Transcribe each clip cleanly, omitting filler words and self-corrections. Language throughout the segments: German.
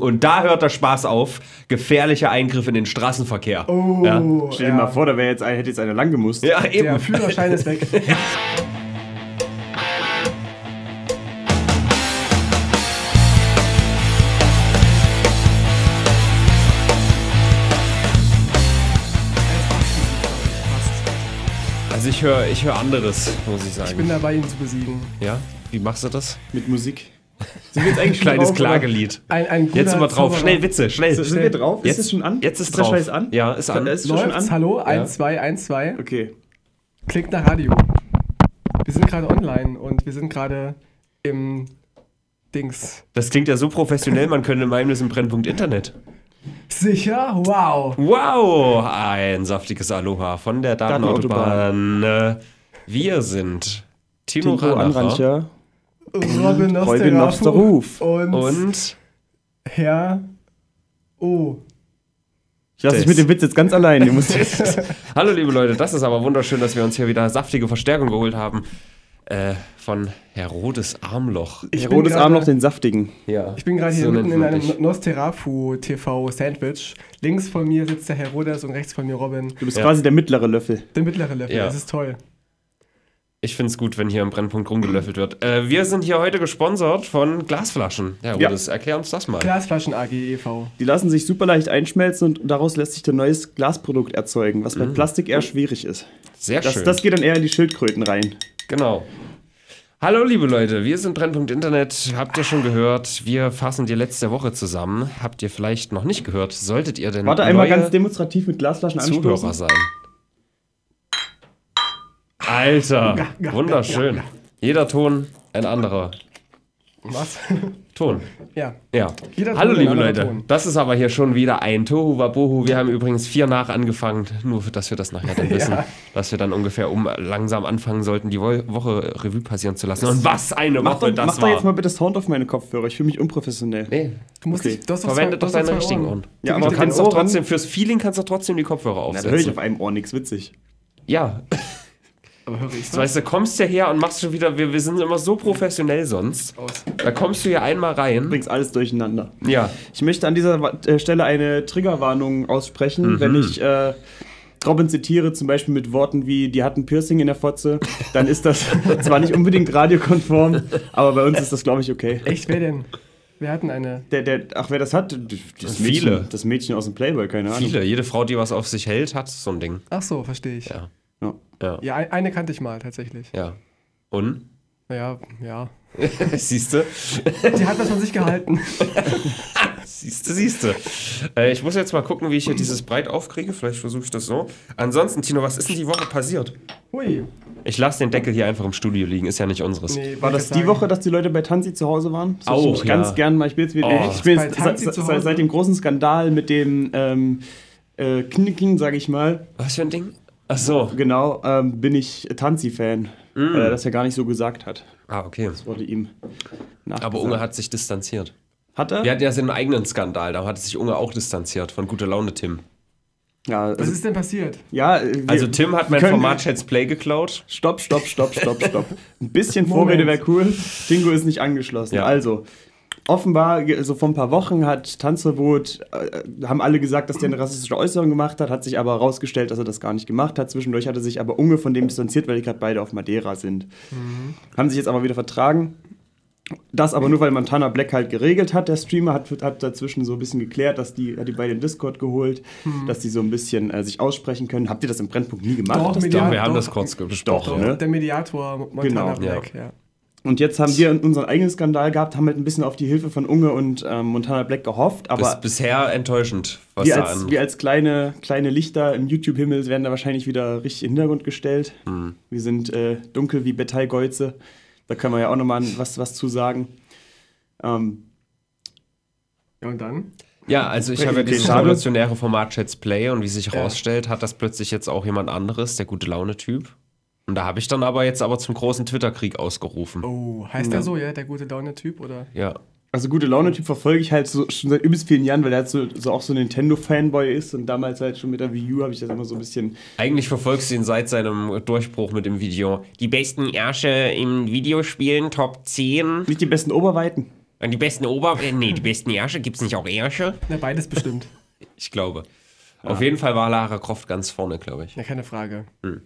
Und da hört der Spaß auf. Gefährlicher Eingriff in den Straßenverkehr. Oh, ja. Stell dir mal vor, da wäre jetzt, hätte jetzt einer lang gemusst. Ja, eben. Der Führerschein ist weg. Ja. Also ich höre anderes, muss ich sagen. Ich bin dabei, ihn zu besiegen. Ja? Wie machst du das? Mit Musik. Sind wir jetzt eigentlich kleines drauf, Klagelied. Ein jetzt sind wir drauf. Zauberer. Schnell, Witze, schnell. Sind wir drauf? Jetzt, ist es schon an? Jetzt ist drauf. Der Scheiß an? Ja, ist an. Ist schon an? Hallo, 1, 2, 1, 2. Okay. Klickt nach Radio. Wir sind gerade online und wir sind gerade im Dings. Das klingt ja so professionell, man könnte meinen, wir sind Brennpunkt Internet. Sicher? Wow. Wow. Ein saftiges Aloha von der Datenautobahn. Wir sind Tino Ranacher. Robin Nosterafu und Herr O. Ich lasse dich mit dem Witz jetzt ganz allein. Du musst Hallo liebe Leute, das ist aber wunderschön, dass wir uns hier wieder saftige Verstärkung geholt haben von Herr Rodes Armloch. Herr Rodes Armloch, den saftigen. Ja. Ich bin gerade hier so mitten in einem Nosterafu-TV-Sandwich. Links von mir sitzt der Herr Rodes und rechts von mir Robin. Du bist quasi der mittlere Löffel. Der mittlere Löffel, ja. Das ist toll. Ich finde es gut, wenn hier im Brennpunkt rumgelöffelt wird. Wir sind hier heute gesponsert von Glasflaschen. Herr Rodes, erklär uns das mal. Glasflaschen AGEV. Die lassen sich super leicht einschmelzen und daraus lässt sich ein neues Glasprodukt erzeugen, was bei Plastik eher schwierig ist. Sehr schön. Das geht dann eher in die Schildkröten rein. Genau. Hallo liebe Leute, wir sind Brennpunkt Internet. Habt ihr schon gehört? Wir fassen die letzte Woche zusammen. Habt ihr vielleicht noch nicht gehört? Solltet ihr denn Warte einmal ganz demonstrativ mit Glasflaschen Zuhörer anstoßen? Sein. Alter, wunderschön. Jeder Ton ein anderer. Was? Ton. Ja. Ja. Hallo liebe Leute, das ist aber hier schon wieder ein Tohu Wabohu. Wir haben übrigens 4 nach angefangen, nur dass wir das nachher dann wissen, dass wir dann ungefähr langsam anfangen sollten, die Woche Revue passieren zu lassen. Und was eine Woche das war. Mach da jetzt mal bitte Sound auf meine Kopfhörer, ich fühle mich unprofessionell. Nee, du musst verwende doch deine richtigen Ohren. Ja, aber kannst doch trotzdem, fürs Feeling kannst du trotzdem die Kopfhörer aufsetzen. Da höre ich auf einem Ohr nichts, witzig. Ja. Aber höre ich so, weißt du, kommst ja her und machst schon wieder, wir sind immer so professionell sonst. Da kommst du hier einmal rein. Bringst alles durcheinander. Ja. Ich möchte an dieser Stelle eine Triggerwarnung aussprechen, wenn ich Robin zitiere, zum Beispiel mit Worten wie, die hatten Piercing in der Fotze, dann ist das zwar nicht unbedingt radiokonform, aber bei uns ist das, glaube ich, okay. Echt, wer denn? Wir hatten eine. Ach, wer das hat? Das Mädchen aus dem Playboy, keine Ahnung. Viele, jede Frau, die was auf sich hält, hat so ein Ding. Ach so, verstehe ich. Ja. Ja, eine kannte ich mal tatsächlich. Ja. Und? Naja, ja. Siehste? Die hat das von sich gehalten. Siehste. Ich muss jetzt mal gucken, wie ich hier dieses breit aufkriege. Vielleicht versuche ich das so. Ansonsten, Tino, was ist denn die Woche passiert? Hui. Ich lasse den Deckel hier einfach im Studio liegen, ist ja nicht unseres. Nee, war das die Woche, dass die Leute bei Tanzi zu Hause waren? Das auch, ganz gern mal. Ich bin jetzt seit dem großen Skandal mit dem Knicken, sage ich mal. Was für ein Ding? Ach so. Genau, bin ich Tanzi-Fan, weil er das ja gar nicht so gesagt hat. Ah, okay. Das wurde ihm nachgesagt. Aber Unge hat sich distanziert. Hat er? Wir hatten ja seinen eigenen Skandal, da hat sich Unge auch distanziert von Gute-Laune-Tim. Ja, also, was ist denn passiert? Ja, also Tim hat mein Format Chatsplay geklaut. Stopp. Ein bisschen Vorrede wäre cool. Tingo ist nicht angeschlossen. Ja. Also, offenbar, so vor ein paar Wochen hat Tanzverbot, haben alle gesagt, dass der eine rassistische Äußerung gemacht hat sich aber herausgestellt, dass er das gar nicht gemacht hat. Zwischendurch hat er sich aber Unge von dem distanziert, weil die gerade beide auf Madeira sind. Haben sich jetzt aber wieder vertragen. Das aber nur, weil Montana Black halt geregelt hat. Der Streamer hat dazwischen so ein bisschen geklärt, dass hat die beiden in Discord geholt, dass die so ein bisschen sich aussprechen können. Habt ihr das im Brennpunkt nie gemacht? Doch, wir haben das kurz besprochen. Doch, ne? Der Mediator Montana Black, ja. Und jetzt haben wir unseren eigenen Skandal gehabt, haben halt ein bisschen auf die Hilfe von Unge und Montana Black gehofft. Aber bisher enttäuschend. Wir als kleine Lichter im YouTube-Himmel werden da wahrscheinlich wieder richtig in den Hintergrund gestellt. Wir sind dunkel wie Betelgeuse. Da können wir ja auch nochmal was zu sagen. Und dann? Ja, also ich habe ja dieses revolutionäre Format Chatsplay und wie sich herausstellt, hat das plötzlich jetzt auch jemand anderes, der Gute-Laune-Typ. Und da habe ich dann aber zum großen Twitter-Krieg ausgerufen. Oh, heißt der so, ja? Der Gute-Laune-Typ, oder? Ja. Also Gute-Laune-Typ verfolge ich halt so, schon seit übelst vielen Jahren, weil er halt so auch so ein Nintendo-Fanboy ist und damals halt schon mit der Wii U habe ich das immer so ein bisschen... Eigentlich verfolgst du ihn seit seinem Durchbruch mit dem Video. Die besten Ärsche im Videospielen, Top 10. Nicht die besten Oberweiten. Und die besten die besten Ärsche. Gibt es nicht auch Ärsche? Na, beides bestimmt. Ich glaube. Ja. Auf jeden Fall war Lara Croft ganz vorne, glaube ich. Ja, keine Frage. Hm.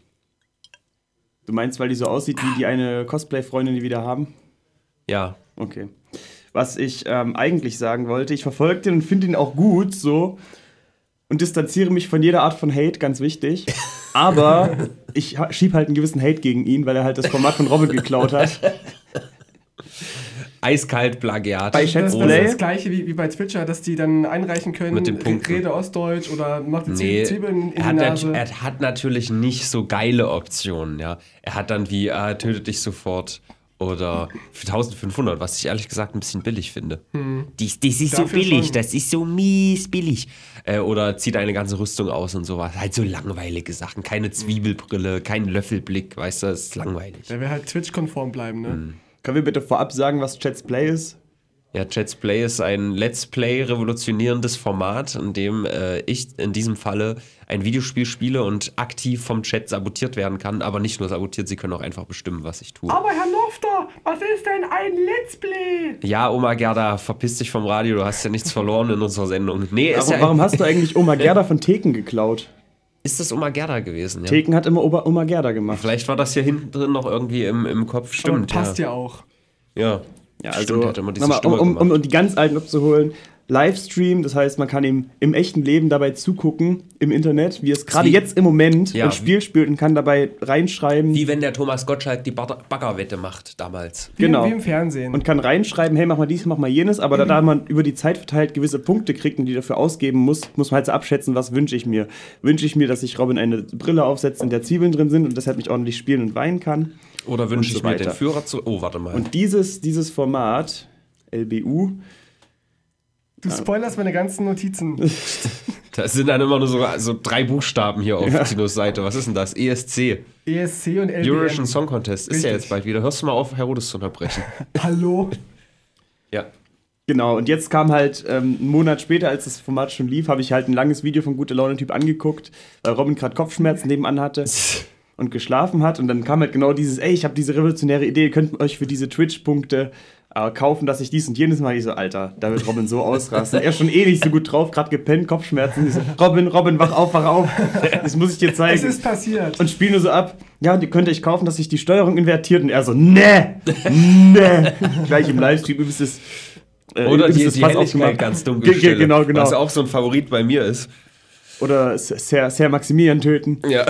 Du meinst, weil die so aussieht wie die eine Cosplay-Freundin, die wir da haben? Ja. Okay. Was ich eigentlich sagen wollte, ich verfolge den und finde ihn auch gut, so. Und distanziere mich von jeder Art von Hate, ganz wichtig. Aber ich schiebe halt einen gewissen Hate gegen ihn, weil er halt das Format von Robin geklaut hat. Eiskalt Plagiat. Bei Chatsplay. Das ist das gleiche wie bei Twitcher, dass die dann einreichen können, mit den Punkten. Rede Ostdeutsch oder macht die Zwiebeln in die Nase. Er hat natürlich nicht so geile Optionen, ja. Er hat dann wie, tötet dich sofort oder für 1500, was ich ehrlich gesagt ein bisschen billig finde. Hm. Das ist dafür so billig, schon. Das ist so mies billig. Oder zieht eine ganze Rüstung aus und sowas. Halt so langweilige Sachen, keine Zwiebelbrille, kein Löffelblick, weißt du, das ist langweilig. Der will halt Twitch-konform bleiben, ne? Hm. Können wir bitte vorab sagen, was Chatsplay ist? Ja, Chatsplay ist ein Let's Play revolutionierendes Format, in dem ich in diesem Falle ein Videospiel spiele und aktiv vom Chat sabotiert werden kann. Aber nicht nur sabotiert, sie können auch einfach bestimmen, was ich tue. Aber Herr Lofter, was ist denn ein Let's Play? Ja, Oma Gerda, verpiss dich vom Radio, du hast ja nichts verloren in unserer Sendung. Nee, aber warum hast du eigentlich Oma Gerda von Theken geklaut? Ist das Oma Gerda gewesen? Ja. Theken hat immer Oma Gerda gemacht. Vielleicht war das hier hinten drin noch irgendwie im Kopf. Stimmt, passt ja auch. Ja, ja, also stimmt, hat immer diese Stimme gemacht. Um die ganz Alten abzuholen, Livestream, das heißt, man kann ihm im echten Leben dabei zugucken, im Internet, wie es gerade jetzt im Moment ein Spiel spielt und kann dabei reinschreiben. Wie wenn der Thomas Gottschalk die Baggerwette macht damals. Genau. Wie im Fernsehen. Und kann reinschreiben, hey, mach mal dies, mach mal jenes, aber da man über die Zeit verteilt gewisse Punkte kriegt und die dafür ausgeben muss, muss man halt so abschätzen, was wünsche ich mir. Wünsche ich mir, dass ich Robin eine Brille aufsetze, in der Zwiebeln drin sind und deshalb mich ordentlich spielen und weinen kann. Oder wünsche ich mir den Führer zu... Oh, warte mal. Und dieses Format, LBU... Du spoilerst meine ganzen Notizen. Das sind dann immer nur so drei Buchstaben hier auf Tinos Seite. Was ist denn das? ESC. ESC und LBN. Eurovision Song Contest. Richtig. Ist ja jetzt bald wieder. Hörst du mal auf, Herr Rodes zu unterbrechen. Hallo? Ja. Genau, und jetzt kam halt einen Monat später, als das Format schon lief, habe ich halt ein langes Video von Gute-Laune-Typ angeguckt, weil Robin gerade Kopfschmerzen nebenan hatte. Und geschlafen hat und dann kam halt genau dieses, ey, ich habe diese revolutionäre Idee, ihr könnt euch für diese Twitch-Punkte kaufen, dass ich dies und jenes mache. Ich so, Alter, da wird Robin so ausrasten. Er ist schon eh nicht so gut drauf, gerade gepennt, Kopfschmerzen. Ich so, Robin, wach auf, das muss ich dir zeigen. Es ist passiert. Und spiel nur so ab, ja, und ihr könnt euch kaufen, dass sich die Steuerung invertiert und er so, ne. Gleich im Livestream, übrigens ist oder die Helligkeit ganz dunkel. Genau. Was auch so ein Favorit bei mir ist. Oder Sir Maximilian töten. Ja.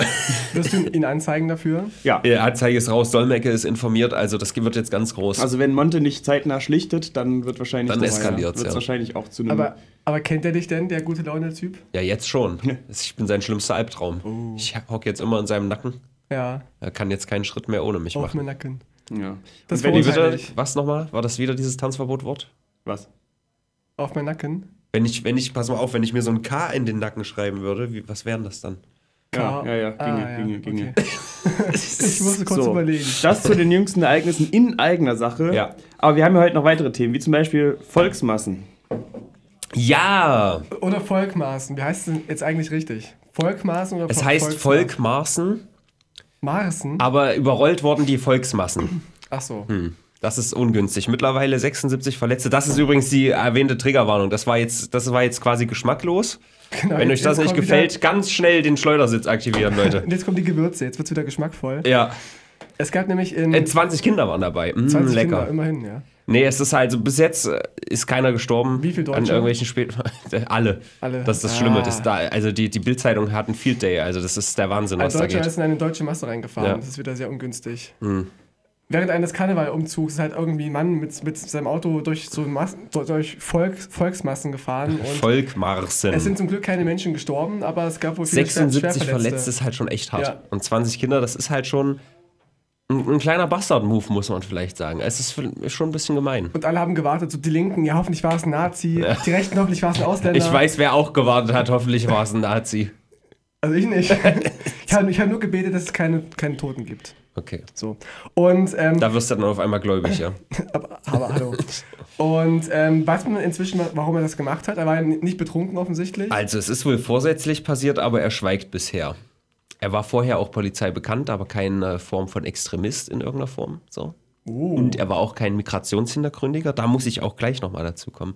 Wirst du ihn anzeigen dafür? Ja. Anzeige ist raus, Dolmecke ist informiert, also das wird jetzt ganz groß. Also wenn Monte nicht zeitnah schlichtet, dann wird wahrscheinlich... Dann eskaliert es, ja. Wahrscheinlich auch zu einem... Aber kennt er dich denn, der Gute-Laune-Typ? Ja, jetzt schon. Ich bin sein schlimmster Albtraum. Oh. Ich hocke jetzt immer in seinem Nacken. Ja. Er kann jetzt keinen Schritt mehr ohne mich machen. Auf meinen Nacken. Ja. Das war unheimlich. Was nochmal? War das wieder dieses Tanzverbot-Wort? Was? Auf meinen Nacken? Pass mal auf, wenn ich mir so ein K in den Nacken schreiben würde, was wären das dann? Ginge. Okay. Ich musste kurz überlegen. Das zu den jüngsten Ereignissen in eigener Sache. Ja. Aber wir haben ja heute noch weitere Themen, wie zum Beispiel Volksmassen. Ja! Oder Volkmarsen. Wie heißt es denn jetzt eigentlich richtig? Volkmarsen oder Volksmassen? Es heißt Volkmarsen. Marsen? Aber überrollt wurden die Volksmassen. Ach so. Hm. Das ist ungünstig. Mittlerweile 76 Verletzte. Das ist übrigens die erwähnte Triggerwarnung. Das war jetzt quasi geschmacklos. Genau, wenn euch das nicht gefällt, ganz schnell den Schleudersitz aktivieren, Leute. Und jetzt kommen die Gewürze. Jetzt wird es wieder geschmackvoll. Ja. Es gab nämlich 20 Kinder waren dabei. 20 lecker. Kinder, immerhin, ja. Nee, es ist halt so, bis jetzt ist keiner gestorben. Wie viel Deutsche? An irgendwelchen Alle. Das ist das Schlimme. Das da, also die Bild-Zeitung hat einen Field Day. Also das ist der Wahnsinn, was da geht. Ein Deutscher ist in eine deutsche Masse reingefahren. Ja. Das ist wieder sehr ungünstig. Mhm. Während eines Karnevalumzugs ist halt irgendwie ein Mann mit seinem Auto durch Volksmassen gefahren. Und Volkmarsen. Es sind zum Glück keine Menschen gestorben, aber es gab wohl viele 76 Verletzte ist halt schon echt hart. Ja. Und 20 Kinder, das ist halt schon ein kleiner Bastard-Move, muss man vielleicht sagen. Es ist schon ein bisschen gemein. Und alle haben gewartet, so die Linken, ja hoffentlich war es ein Nazi, die Rechten hoffentlich war es ein Ausländer. Ich weiß, wer auch gewartet hat, hoffentlich war es ein Nazi. Also ich nicht. Ich hab nur gebetet, dass es keine Toten gibt. Okay. So. Und, da wirst du dann auf einmal gläubig, ja. aber hallo. Und weiß man inzwischen, warum er das gemacht hat? Er war nicht betrunken offensichtlich. Also es ist wohl vorsätzlich passiert, aber er schweigt bisher. Er war vorher auch Polizei bekannt, aber keine Form von Extremist in irgendeiner Form. So. Und er war auch kein Migrationshintergründiger. Da muss ich auch gleich nochmal dazu kommen.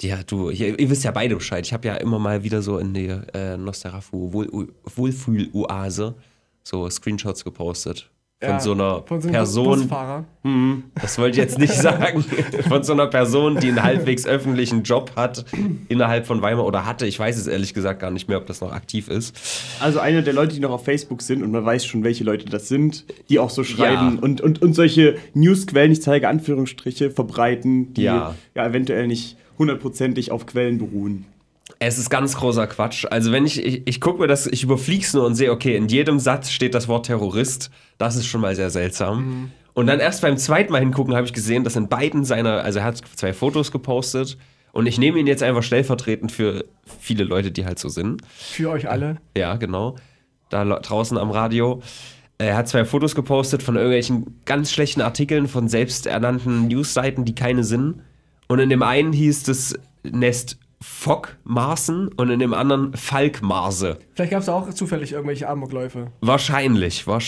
Ja, du, ihr wisst ja beide Bescheid. Ich habe ja immer mal wieder so in die Nosterafu Wohlfühl-Oase so Screenshots gepostet. Von so einer Person. Busfahrer. Das wollte ich jetzt nicht sagen. Von so einer Person, die einen halbwegs öffentlichen Job hat innerhalb von Weimar oder hatte. Ich weiß es ehrlich gesagt gar nicht mehr, ob das noch aktiv ist. Also einer der Leute, die noch auf Facebook sind, und man weiß schon, welche Leute das sind, die auch so schreiben und solche Newsquellen, ich zeige Anführungsstriche, verbreiten, die ja eventuell nicht hundertprozentig auf Quellen beruhen. Es ist ganz großer Quatsch. Also wenn ich gucke mir das, ich überfliege es nur und sehe, okay, in jedem Satz steht das Wort Terrorist. Das ist schon mal sehr seltsam. Mhm. Und dann erst beim zweiten Mal hingucken habe ich gesehen, dass in beiden seiner, also er hat 2 Fotos gepostet und ich nehme ihn jetzt einfach stellvertretend für viele Leute, die halt so sind. Für euch alle? Ja, genau. Da draußen am Radio. Er hat 2 Fotos gepostet von irgendwelchen ganz schlechten Artikeln von selbsternannten Newsseiten, die keine sind. Und in dem einen hieß das Nest Volkmarsen und in dem anderen Falkmarse. Vielleicht gab es auch zufällig irgendwelche Amokläufe. Wahrscheinlich. Ja,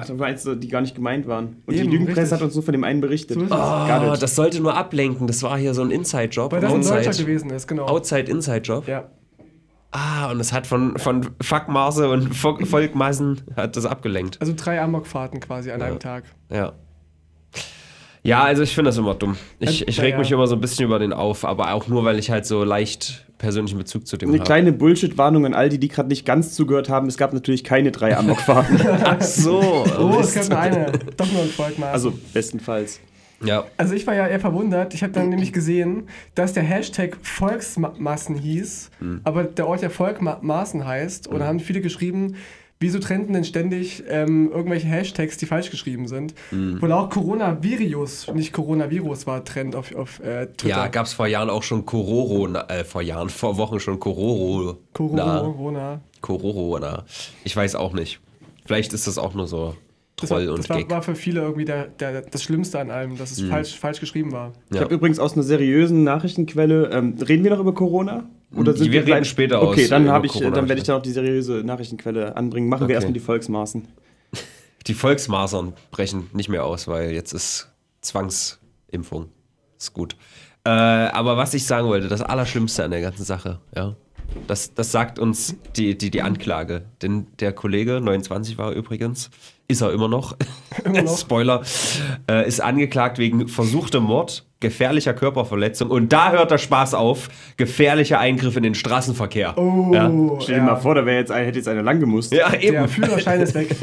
da waren die gar nicht gemeint waren. Und eben, die Lügenpresse hat uns nur von dem einen berichtet. So das sollte nur ablenken. Das war hier so ein Inside-Job. Weil das ein Deutscher gewesen ist, genau. Outside-Inside-Job. Ja. Ah, und das hat von Fuckmarse und Volkmarsen hat das abgelenkt. Also 3 Amokfahrten quasi an einem Tag. Ja. Ja, also ich finde das immer dumm. Ich reg mich immer so ein bisschen über den auf, aber auch nur, weil ich halt so leicht persönlichen Bezug zu dem habe. Eine kleine Bullshit-Warnung an all die gerade nicht ganz zugehört haben. Es gab natürlich keine 3 Amokfahrten. Ach so. Oh, es gab nur eine. Doch nur ein Volkmarsen. Also bestenfalls. Ja. Also ich war ja eher verwundert. Ich habe dann nämlich gesehen, dass der Hashtag Volksmassen hieß, aber der Ort ja Volkmaßen heißt. Und da haben viele geschrieben, wieso trenden denn ständig irgendwelche Hashtags, die falsch geschrieben sind? Wohl auch Coronavirus, nicht Coronavirus, war Trend auf Twitter. Ja, gab es vor Jahren auch schon vor Wochen schon Kororo. Corona. Ich weiß auch nicht. Vielleicht ist das auch nur so Troll und Gag. Das war für viele irgendwie das Schlimmste an allem, dass es falsch geschrieben war. Ja. Ich habe übrigens aus einer seriösen Nachrichtenquelle, reden wir noch über Corona? Oder sind wir reden später aus. Okay, dann werde ich dann auch die seriöse Nachrichtenquelle anbringen. Machen wir erstmal die Volksmaßen. Die Volksmaßern brechen nicht mehr aus, weil jetzt ist Zwangsimpfung. Ist gut. Aber was ich sagen wollte, das Allerschlimmste an der ganzen Sache, ja, das sagt uns die Anklage. Denn der Kollege, 29 war er übrigens, ist er immer noch, Spoiler, ist angeklagt wegen versuchtem Mord, gefährlicher Körperverletzung und da hört der Spaß auf, gefährlicher Eingriff in den Straßenverkehr. Oh, ja. Stell dir mal vor, da hätte jetzt einer lang gemusst. Ja, eben. Der Führerschein ist weg.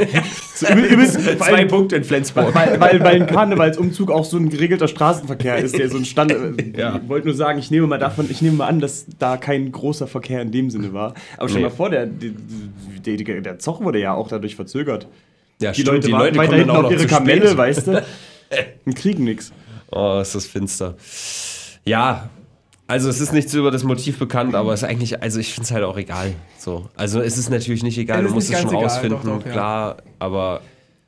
Übrigens, 2 Punkte in Flensburg. Weil ein Karnevalsumzug auch so ein geregelter Straßenverkehr ist, der so ein Stand... Ja. Ich wollte nur sagen, ich nehme mal an, dass da kein großer Verkehr in dem Sinne war. Aber stell dir mal vor, der Zoch wurde ja auch dadurch verzögert. Ja, die Leute kommen dann auch noch ihre Kamelle, weißt du? Und kriegen nichts. Oh, ist das finster. Ja, also es ist nichts über das Motiv bekannt, aber es ist eigentlich, also ich finde es halt auch egal. So. Also es ist natürlich nicht egal, du musst es schon rausfinden, doch, klar, aber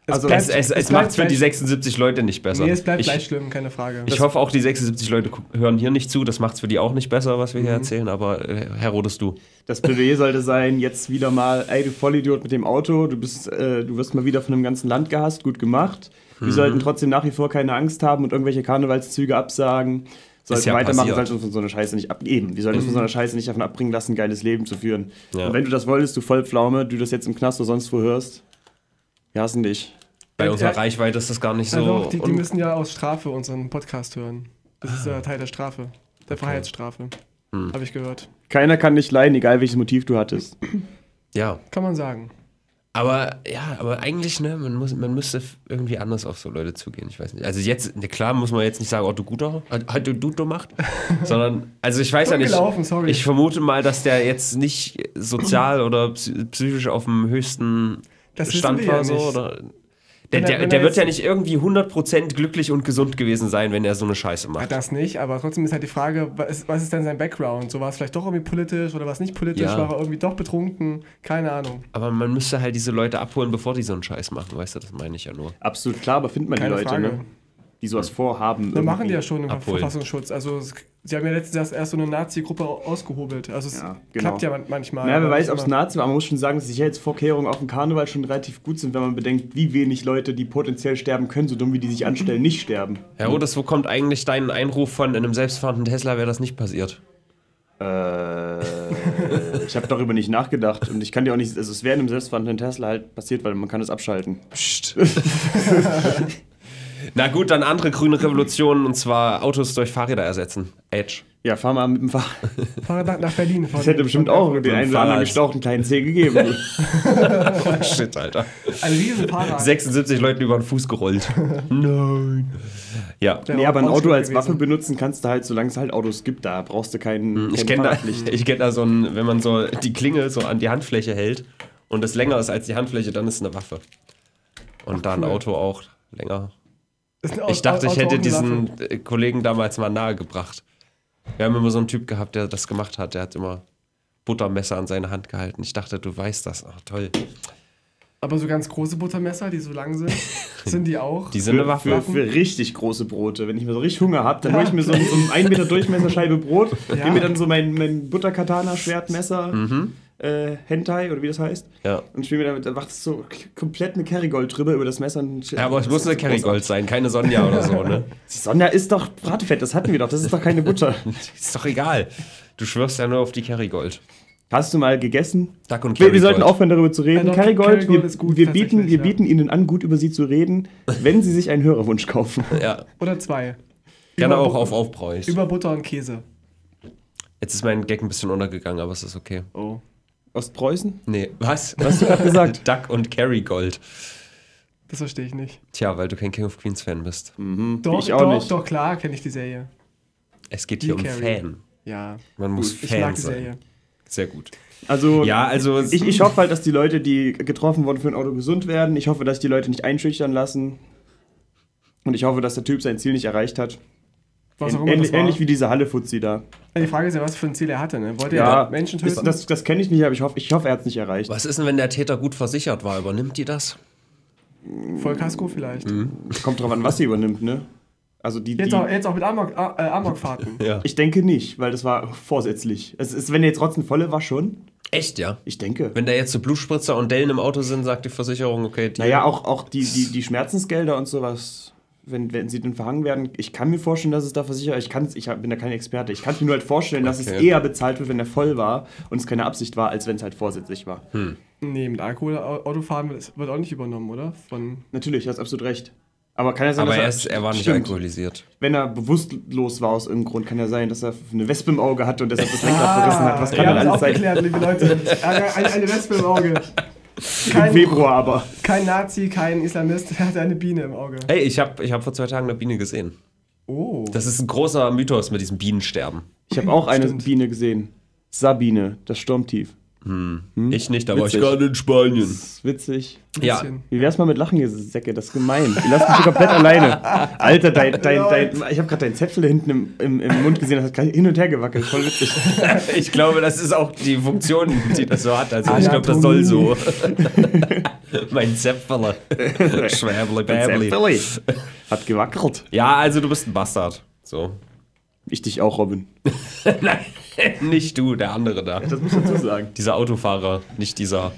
es macht es für die 76 Leute nicht besser. Nee, es bleibt gleich schlimm, keine Frage. Ich hoffe auch, die 76 Leute hören hier nicht zu, das macht es für die auch nicht besser, was wir hier erzählen, aber Herr Rodes, du. Das Plädoyer sollte sein, jetzt wieder mal, ey du Vollidiot mit dem Auto, du wirst mal wieder von dem ganzen Land gehasst, gut gemacht. Wir sollten trotzdem nach wie vor keine Angst haben und irgendwelche Karnevalszüge absagen. Sollten weitermachen, sollten uns von so einer Scheiße nicht abgeben. Wir sollten uns von so einer Scheiße nicht davon abbringen lassen, ein geiles Leben zu führen. Ja. Und wenn du das wolltest, du Vollpflaume, du das jetzt im Knast oder sonst wo hörst, wir hassen dich. Bei unserer Reichweite ist das gar nicht so. Ja, doch, die müssen ja aus Strafe unseren Podcast hören. Das ist ja Teil der Strafe. Der Freiheitsstrafe. Habe ich gehört. Keiner kann dich leiden, egal welches Motiv du hattest. Ja. Kann man sagen. Aber ja, aber eigentlich, ne, man müsste irgendwie anders auf so Leute zugehen, ich weiß nicht. Also jetzt, ne, klar muss man jetzt nicht sagen, oh du Guter, du macht, sondern, also ich weiß ja nicht, ich vermute mal, dass der jetzt nicht sozial oder psychisch auf dem höchsten Stand war. Ja so, oder, der wird ja nicht irgendwie 100% glücklich und gesund gewesen sein, wenn er so eine Scheiße macht. Das nicht, aber trotzdem ist halt die Frage, was ist denn sein Background? So war es vielleicht doch irgendwie politisch oder was nicht politisch, war er irgendwie doch betrunken, keine Ahnung. Aber man müsste halt diese Leute abholen, bevor die so einen Scheiß machen, weißt du, das meine ich ja nur. Absolut klar, aber findet man die Leute, ne? die sowas vorhaben. Das machen die ja schon im Verfassungsschutz. Also sie haben ja letztens erst so eine Nazi-Gruppe ausgehobelt. Also es klappt ja manchmal. Naja, wer weiß, ob es Nazi war. Man muss schon sagen, dass die Sicherheitsvorkehrungen auf dem Karneval schon relativ gut sind, wenn man bedenkt, wie wenig Leute, die potenziell sterben können, so dumm wie die sich anstellen, nicht sterben. Herr Rodes, wo kommt eigentlich dein Einruf von, in einem selbstfahrenden Tesla wäre das nicht passiert? Ich habe darüber nicht nachgedacht und ich kann dir auch nicht, also es wäre in einem selbstfahrenden Tesla halt passiert, weil man kann es abschalten. Psst. Na gut, dann andere grüne Revolutionen, und zwar Autos durch Fahrräder ersetzen. Edge. Ja, fahr mal mit dem Fahrrad nach Berlin. Das hätte bestimmt auch den einen oder anderen gestauchten kleinen Zeh gegeben. Oh shit, Alter. Ein Riesenfahrrad. 76 Leuten über den Fuß gerollt. Nein. Ja, nee, aber ein Auto als Waffe benutzen kannst du halt, solange es halt Autos gibt, da brauchst du keinen Ich kenne da so einen, wenn man so die Klinge so an die Handfläche hält und es länger ist als die Handfläche, dann ist es eine Waffe. Und da ein Auto auch länger. Ich dachte, ich hätte diesen Kollegen damals mal nahegebracht. Wir haben immer so einen Typ gehabt, der das gemacht hat. Der hat immer Buttermesser an seine Hand gehalten. Ich dachte, du weißt das. Ach, toll. Aber so ganz große Buttermesser, die so lang sind, sind die auch? Die sind eine Waffe. Für richtig große Brote. Wenn ich mir so richtig Hunger habe, dann hole ich mir so einen 1 Meter Durchmesserscheibe Brot, nehme mir dann so mein Butterkatana-Schwertmesser, Hentai oder wie das heißt. Ja. Und spiele mir damit, dann macht es so komplett eine Kerrygold drüber über das Messer. Und ja, aber es muss eine Kerrygold sein, keine Sonja oder so, ne? Die Sonja ist doch Bratefett, das hatten wir doch, das ist doch keine Butter. Ist doch egal. Du schwörst ja nur auf die Kerrygold. Hast du mal gegessen? Duck und wir sollten aufhören, darüber zu reden. Kerrygold, wir bieten Ihnen an, gut über sie zu reden, wenn Sie sich einen Hörerwunsch kaufen. Ja. Oder zwei. Gerne auch auf Aufbräuch. Über Butter und Käse. Jetzt ist mein Gag ein bisschen untergegangen, aber es ist okay. Oh. Ostpreußen? Nee. Was? Was hast du gerade gesagt? Duck und Kerrygold. Das verstehe ich nicht. Tja, weil du kein King of Queens Fan bist. Mhm. Doch, ich auch nicht. Doch, klar kenne ich die Serie. Es geht hier um Fan. Ja. Man muss Fan sein. Ich mag die Serie. Sehr gut. Also, ja, also ich hoffe halt, dass die Leute, die getroffen wurden für ein Auto, gesund werden. Ich hoffe, dass die Leute nicht einschüchtern lassen. Und ich hoffe, dass der Typ sein Ziel nicht erreicht hat. Was auch immer ähnlich wie diese Halle-Fuzzi da. Die Frage ist ja, was für ein Ziel er hatte. Ne? Wollte er Menschen töten? Das kenne ich nicht, aber ich hoffe, er hat es nicht erreicht. Was ist denn, wenn der Täter gut versichert war? Übernimmt die das? Vollkasko vielleicht. Mhm. Kommt drauf an, was sie übernimmt, ne? Also jetzt auch mit Amokfahrten. Ja. Ich denke nicht, weil das war vorsätzlich. Es ist, wenn er jetzt Rotzenvolle war, schon. Echt, ja? Ich denke. Wenn da jetzt so Blutspritzer und Dellen im Auto sind, sagt die Versicherung, okay. Naja, auch die Schmerzensgelder und sowas, wenn sie dann verhangen werden. Ich kann mir vorstellen, dass es da versichert. Ich bin da kein Experte. Ich kann mir nur halt vorstellen, dass es eher bezahlt wird, wenn er voll war und es keine Absicht war, als wenn es halt vorsätzlich war. Hm. Nee, mit Alkohol Autofahren wird auch nicht übernommen, oder? Natürlich, du hast absolut recht. Aber kann ja sein, er war nicht alkoholisiert. Wenn er bewusstlos war aus irgendeinem Grund, kann ja sein, dass er eine Wespe im Auge hatte und deshalb das Lenkrad verrissen hat. Was kann denn alles sein? Aufgeklärt, liebe Leute. Eine Wespe im Auge. Im Februar aber. Kein Nazi, kein Islamist, er hatte eine Biene im Auge. Hey, ich hab vor 2 Tagen eine Biene gesehen. Oh. Das ist ein großer Mythos mit diesem Bienensterben. Ich habe auch eine Biene gesehen. Sabine, das Sturmtief. Hm? Ich nicht, aber ich gerade in Spanien. Das ist witzig. Ja. Wie wär's mal mit Lachen, ihr Säcke? Das ist gemein. Ihr lasst mich hier komplett alleine. Alter, ich habe gerade deinen Zäpfel hinten im Mund gesehen, das hat hin und her gewackelt. Voll witzig. Ich glaube, das ist auch die Funktion, die das so hat. Also ich glaube, das soll so. Mein Zäpfele. Schwäble hat gewackelt. Ja, also du bist ein Bastard. So. Ich dich auch, Robin. Nein, nicht du, der andere da. Das muss ich dazu sagen. Dieser Autofahrer, nicht dieser.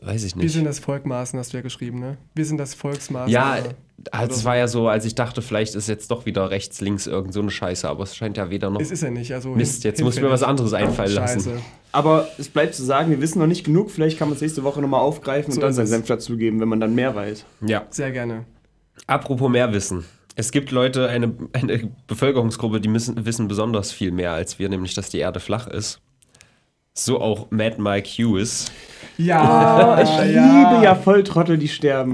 Weiß ich nicht. Wir sind das Volkmarsen, hast du ja geschrieben, ne? Wir sind das Volksmarsen. Ja, es war ja so, als ich dachte, vielleicht ist jetzt doch wieder rechts, links irgend so eine Scheiße, aber es scheint ja weder noch. Es ist ja nicht, also. Mist, jetzt muss ich mir was anderes einfallen lassen. Aber es bleibt zu sagen, wir wissen noch nicht genug, vielleicht kann man es nächste Woche nochmal aufgreifen und dann seinen Senf dazugeben, wenn man dann mehr weiß. Ja. Sehr gerne. Apropos mehr Wissen. Es gibt Leute, eine Bevölkerungsgruppe, die wissen besonders viel mehr als wir, nämlich, dass die Erde flach ist. So auch Mad Mike Hughes. Ja, ich liebe ja Volltrottel, die sterben.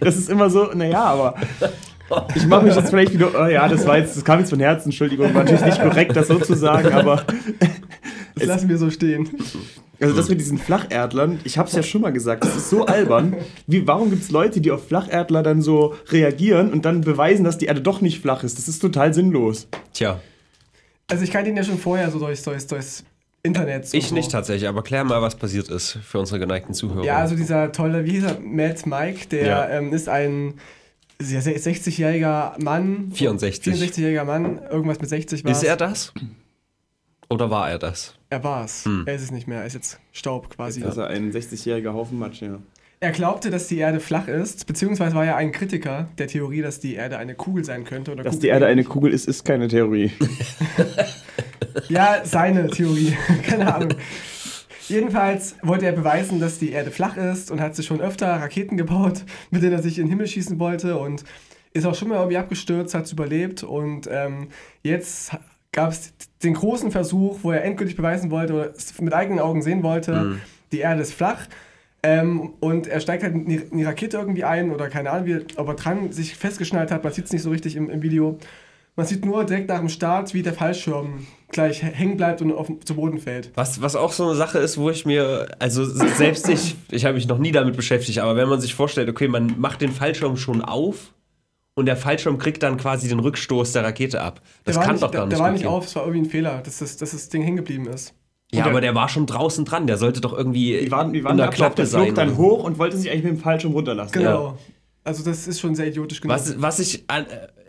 Das ist immer so, naja, aber ich mache mich jetzt vielleicht wieder, das kam jetzt von Herzen, Entschuldigung, war natürlich nicht korrekt, das so zu sagen, aber... Das lassen wir so stehen. Also das mit diesen Flacherdlern, ich hab's ja schon mal gesagt, das ist so albern. Warum gibt's Leute, die auf Flacherdler dann so reagieren und dann beweisen, dass die Erde doch nicht flach ist? Das ist total sinnlos. Tja. Also ich kannte ihn ja schon vorher so durchs Internets. Ich nicht tatsächlich, aber klär mal, was passiert ist für unsere geneigten Zuhörer. Ja, also dieser tolle, wie hieß er, Mad Mike, der ist ein 60-jähriger Mann. 64. 64-jähriger Mann, irgendwas mit 60 war. Ist er das? Oder war er das? Er war es. Hm. Er ist es nicht mehr, er ist jetzt Staub quasi. Also ein 60-jähriger Haufen Matsch, ja. Er glaubte, dass die Erde flach ist, beziehungsweise war er ein Kritiker der Theorie, dass die Erde eine Kugel sein könnte. Oder dass Kugel die Erde eine Kugel ist, ist keine Theorie. Ja, seine Theorie. Keine Ahnung. Jedenfalls wollte er beweisen, dass die Erde flach ist und hat sich schon öfter Raketen gebaut, mit denen er sich in den Himmel schießen wollte und ist auch schon mal irgendwie abgestürzt, hat es überlebt und jetzt gab es den großen Versuch, wo er endgültig beweisen wollte oder mit eigenen Augen sehen wollte, die Erde ist flach. Und er steigt halt in die Rakete irgendwie ein oder keine Ahnung, ob er dran sich festgeschnallt hat, man sieht es nicht so richtig im Video. Man sieht nur direkt nach dem Start, wie der Fallschirm gleich hängen bleibt und zu Boden fällt. Was auch so eine Sache ist, wo ich mir, also selbst ich habe mich noch nie damit beschäftigt, aber wenn man sich vorstellt, okay, man macht den Fallschirm schon auf und der Fallschirm kriegt dann quasi den Rückstoß der Rakete ab. Das kann doch gar nicht. Der war nicht auf, es war irgendwie ein Fehler, dass das Ding hängen geblieben ist. Ja, aber der war schon draußen dran, der sollte doch irgendwie wie waren in der Klappe sein. Der flog dann hoch und wollte sich eigentlich mit dem Fallschirm runterlassen. Genau. Ja. Also das ist schon sehr idiotisch genug. Was ich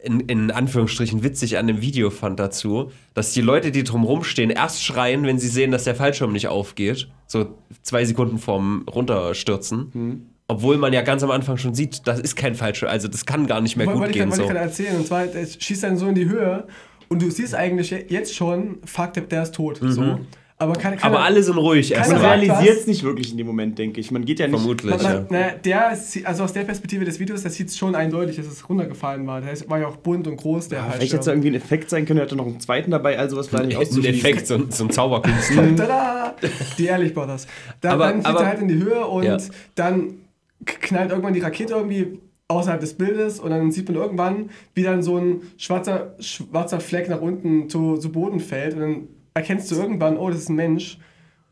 in Anführungsstrichen witzig an dem Video fand dazu, dass die Leute, die drumherum stehen, erst schreien, wenn sie sehen, dass der Fallschirm nicht aufgeht. So 2 Sekunden vorm Runterstürzen. Hm. Obwohl man ja ganz am Anfang schon sieht, das ist kein Fallschirm, also das kann gar nicht mehr gut gehen. Wollte ich gerade erzählen. Und zwar, der schießt dann so in die Höhe und du siehst eigentlich jetzt schon, fuck, der ist tot. Mhm. So. Aber alle sind ruhig. Man realisiert es nicht wirklich in dem Moment, denke ich. Man geht ja nicht... Vermutlich, also aus der Perspektive des Videos, das sieht es schon eindeutig, dass es runtergefallen war. Der war ja auch bunt und groß, der Fallschirm. Vielleicht hätte es irgendwie ein Effekt sein können, er hatte noch einen zweiten dabei, also was war nicht auszuschließen. Ein Effekt, so ein Zauberkünstler. Tada! Die Ehrlich Brothers. Dann fliegt er halt in die Höhe und dann knallt irgendwann die Rakete irgendwie außerhalb des Bildes und dann sieht man irgendwann, wie dann so ein schwarzer Fleck nach unten zu Boden fällt und dann erkennst du irgendwann, oh, das ist ein Mensch.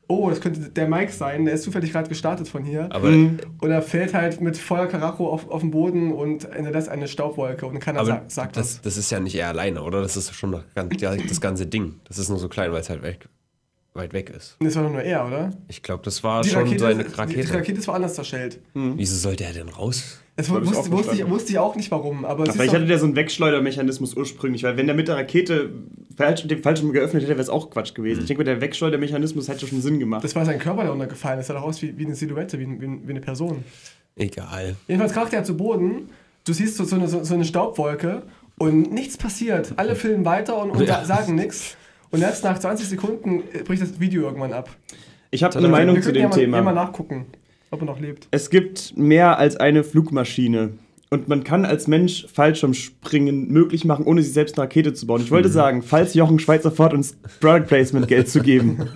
Oh, das könnte der Mike sein, der ist zufällig gerade gestartet von hier. Aber und er fällt halt mit voller Karacho auf den Boden und das ist eine Staubwolke und keiner sagt das. Das ist ja nicht er alleine, oder? Das ist schon das ganze Ding. Das ist nur so klein, weil es halt weit weg ist. Das war doch nur er, oder? Ich glaube, das war schon seine Rakete. Die Rakete ist woanders zerschellt. Hm. Wieso sollte er denn raus? Das wusste ich auch nicht warum. Aber vielleicht hatte der so einen Wegschleudermechanismus ursprünglich, weil wenn der mit der Rakete den Fallschirm geöffnet hätte, wäre es auch Quatsch gewesen. Ich denke, der Wegschleudermechanismus hätte schon Sinn gemacht. Das war sein Körper, der runtergefallen ist. Das sah doch aus wie eine Silhouette, wie eine Person. Egal. Jedenfalls kracht er zu Boden. Du siehst so eine Staubwolke und nichts passiert. Alle filmen weiter und sagen nichts. Und erst nach 20 Sekunden bricht das Video irgendwann ab. Ich habe eine Meinung zu dem Thema. Wir können mal nachgucken, ob er noch lebt. Es gibt mehr als eine Flugmaschine. Und man kann als Mensch Fallschirmspringen möglich machen, ohne sich selbst eine Rakete zu bauen. Ich wollte sagen, falls Jochen Schweizer fort uns Product Placement Geld zu geben.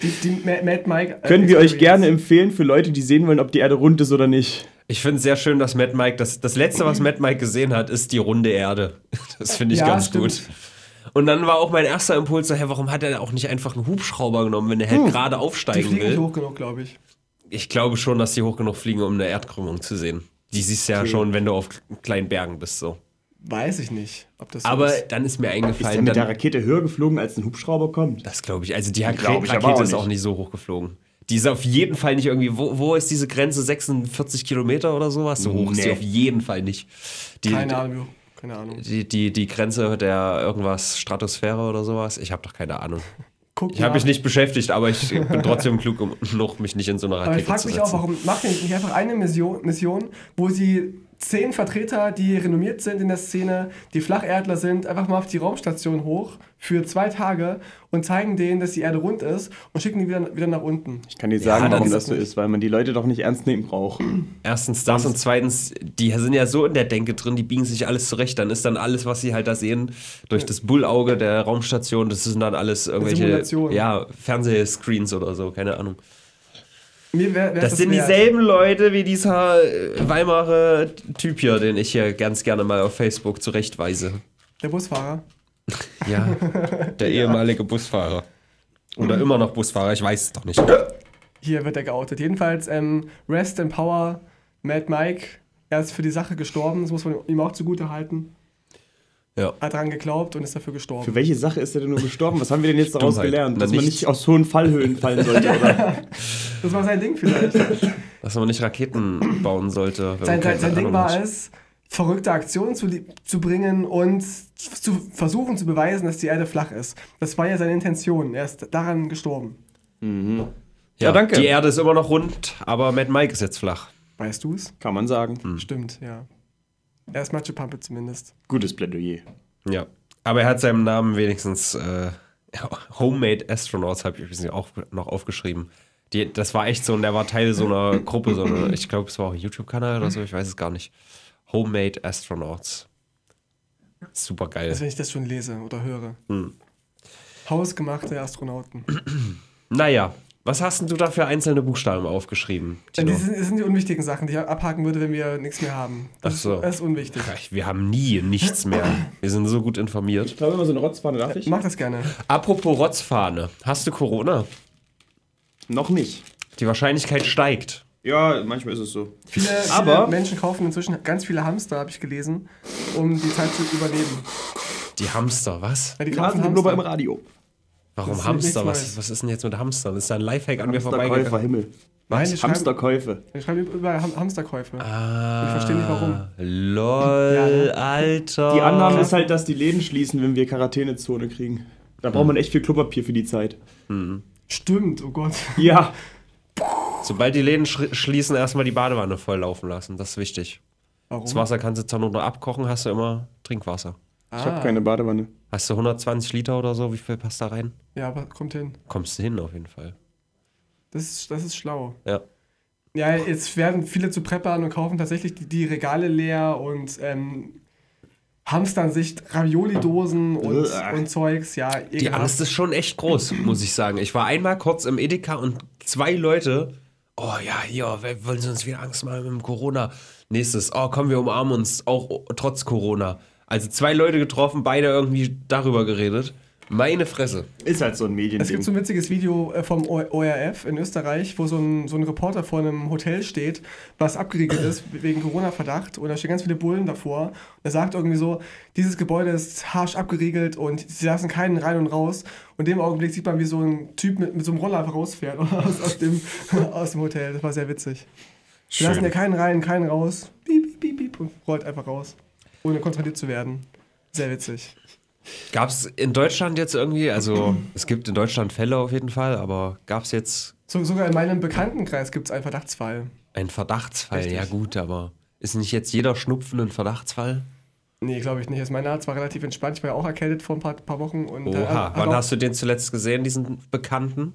Die Mad Mike können wir euch gerne empfehlen für Leute, die sehen wollen, ob die Erde rund ist oder nicht. Ich finde es sehr schön, dass Mad Mike, das letzte, was Mad Mike gesehen hat, ist die runde Erde. Das finde ich ganz gut. Und dann war auch mein erster Impuls, hey, warum hat er auch nicht einfach einen Hubschrauber genommen, wenn er halt gerade aufsteigen will? Die fliegen nicht hoch genug, glaube ich. Ich glaube schon, dass die hoch genug fliegen, um eine Erdkrümmung zu sehen. Die siehst du ja schon, wenn du auf kleinen Bergen bist, so. Weiß ich nicht, ob das so ist. Dann ist mir eingefallen... Ist der mit der Rakete höher geflogen, als ein Hubschrauber kommt? Das glaube ich. Also die Rakete ist auch nicht so hoch geflogen. Die ist auf jeden Fall nicht irgendwie... Wo ist diese Grenze? 46 Kilometer oder sowas? So hoch ist die auf jeden Fall nicht. Keine Ahnung. Keine Ahnung. Die Grenze der irgendwas Stratosphäre oder sowas? Ich habe doch keine Ahnung. Ich habe mich nicht beschäftigt, aber ich bin trotzdem klug genug, mich nicht in so eine Rakete zu setzen. Ich frage mich auch, warum macht ihr nicht einfach eine Mission, wo sie 10 Vertreter, die renommiert sind in der Szene, die Flacherdler sind, einfach mal auf die Raumstation hoch für 2 Tage und zeigen denen, dass die Erde rund ist und schicken die wieder nach unten. Ich kann dir sagen, warum das so ist, weil man die Leute doch nicht ernst nehmen braucht. Erstens das und zweitens, die sind ja so in der Denke drin, die biegen sich alles zurecht. Dann ist dann alles, was sie halt da sehen, durch das Bullauge der Raumstation, das sind dann alles irgendwelche Fernsehscreens oder so, keine Ahnung. Das sind dieselben Leute wie dieser Weimarer Typ hier, den ich hier ganz gerne mal auf Facebook zurechtweise. Der Busfahrer? Ja, der ehemalige Busfahrer. Oder immer noch Busfahrer, ich weiß es doch nicht. Hier wird er geoutet. Jedenfalls, Rest in Power, Mad Mike. Er ist für die Sache gestorben, das muss man ihm auch zugute halten. Ja. Hat dran geglaubt und ist dafür gestorben. Für welche Sache ist er denn nur gestorben? Was haben wir denn jetzt daraus gelernt? Dass man nicht aus hohen Fallhöhen fallen sollte, oder? Das war sein Ding vielleicht. Dass man nicht Raketen bauen sollte. Sein Ding war es, verrückte Aktionen zu bringen und zu versuchen zu beweisen, dass die Erde flach ist. Das war ja seine Intention. Er ist daran gestorben. Mhm. Ja, danke. Die Erde ist immer noch rund, aber Mad Mike ist jetzt flach. Weißt du es? Kann man sagen. Hm. Stimmt, ja. Er ist Matschepampe zumindest. Gutes Plädoyer. Ja. Aber er hat seinem Namen wenigstens Homemade Astronauts, habe ich übrigens auch noch aufgeschrieben. Das war echt so, und er war Teil so einer Gruppe, so eine, ich glaube, es war auch ein YouTube-Kanal oder so, ich weiß es gar nicht. Homemade Astronauts. Super geil. Also wenn ich das schon lese oder höre. Hm. Hausgemachte Astronauten. Naja. Was hast denn du da für einzelne Buchstaben aufgeschrieben, Tino? Das sind die unwichtigen Sachen, die ich abhaken würde, wenn wir nichts mehr haben. Das ist unwichtig. Wir haben nie nichts mehr. Wir sind so gut informiert. Ich glaube, immer so eine Rotzfahne, darf ich? Mach das gerne. Apropos Rotzfahne. Hast du Corona? Noch nicht. Die Wahrscheinlichkeit steigt. Ja, manchmal ist es so. Viele Menschen kaufen inzwischen ganz viele Hamster, habe ich gelesen, um die Zeit zu überleben. Die Hamster, was? Ja, die kaufen Hamster. Im Radio. Warum Hamster? Was ist denn jetzt mit Hamstern? Das ist ein Lifehack an mir vorbeigegangen. Hamsterkäufer-Himmel. Nein, Hamsterkäufe. Ich schreibe überall Hamsterkäufe. Ah, ich verstehe nicht, warum. Lol, ja. Alter. Die Annahme ist halt, dass die Läden schließen, wenn wir Quarantänezone kriegen. Da braucht man echt viel Klopapier für die Zeit. Mhm. Stimmt, oh Gott. Ja. Sobald die Läden schließen, erstmal die Badewanne voll laufen lassen. Das ist wichtig. Warum? Das Wasser kannst du zwar nur abkochen, hast du immer Trinkwasser. Ich habe keine Badewanne. Hast du 120 Liter oder so? Wie viel passt da rein? Ja, aber kommt hin. Kommst du hin auf jeden Fall. Das ist schlau. Ja. Ja, jetzt werden viele zu Preppern und kaufen tatsächlich die Regale leer und hamstern sich Ravioli-Dosen und Zeugs. Ja, egal. Die Angst ist schon echt groß, muss ich sagen. Ich war einmal kurz im Edeka und zwei Leute... Oh ja, hier, wollen sie uns wieder Angst machen mit dem Corona? Nächstes, oh komm, wir umarmen uns, auch trotz Corona. Also zwei Leute getroffen, beide irgendwie darüber geredet. Meine Fresse. Ist halt so ein Mediending. Es gibt so ein witziges Video vom ORF in Österreich, wo so ein Reporter vor einem Hotel steht, was abgeriegelt ist wegen Corona-Verdacht. Und da stehen ganz viele Bullen davor. Und er sagt irgendwie so, dieses Gebäude ist harsch abgeriegelt und sie lassen keinen rein und raus. Und in dem Augenblick sieht man, wie so ein Typ mit so einem Roller rausfährt aus dem Hotel. Das war sehr witzig. Sie lassen ja keinen rein, keinen raus. Piep, piep, piep, und rollt einfach raus. Ohne kontrolliert zu werden. Sehr witzig. Gab es in Deutschland jetzt irgendwie, also es gibt in Deutschland Fälle auf jeden Fall, aber gab es jetzt... Sogar in meinem Bekanntenkreis gibt es einen Verdachtsfall. Ein Verdachtsfall, richtig. Ja gut, aber ist nicht jetzt jeder Schnupfen ein Verdachtsfall? Nee, glaube ich nicht. Also mein Arzt war relativ entspannt, ich war ja auch erkältet vor ein paar Wochen. Und Oha, wann hast du den zuletzt gesehen, diesen Bekannten?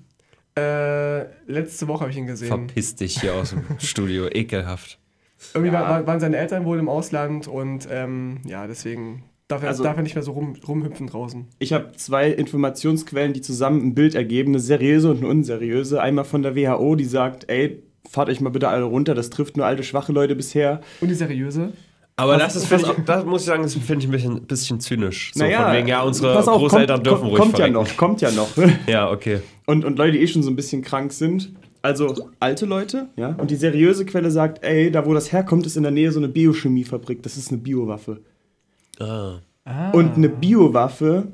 Letzte Woche habe ich ihn gesehen. Verpiss dich hier aus dem Studio, ekelhaft. Irgendwie waren seine Eltern wohl im Ausland und ja, deswegen darf er nicht mehr so rumhüpfen draußen. Ich habe zwei Informationsquellen, die zusammen ein Bild ergeben, eine seriöse und eine unseriöse. Einmal von der WHO, die sagt, ey, fahrt euch mal bitte alle runter, das trifft nur alte, schwache Leute bisher. Und die seriöse? Aber das muss ich sagen, das finde ich ein bisschen zynisch. So, naja, von wegen, ja, unsere Großeltern dürfen ruhig verrecken. Kommt ja noch. Ja, okay. Und Leute, die eh schon so ein bisschen krank sind. Also alte Leute, ja. Und die seriöse Quelle sagt, ey, da wo das herkommt, ist in der Nähe so eine Biochemiefabrik. Das ist eine Biowaffe. Ah. Und eine Biowaffe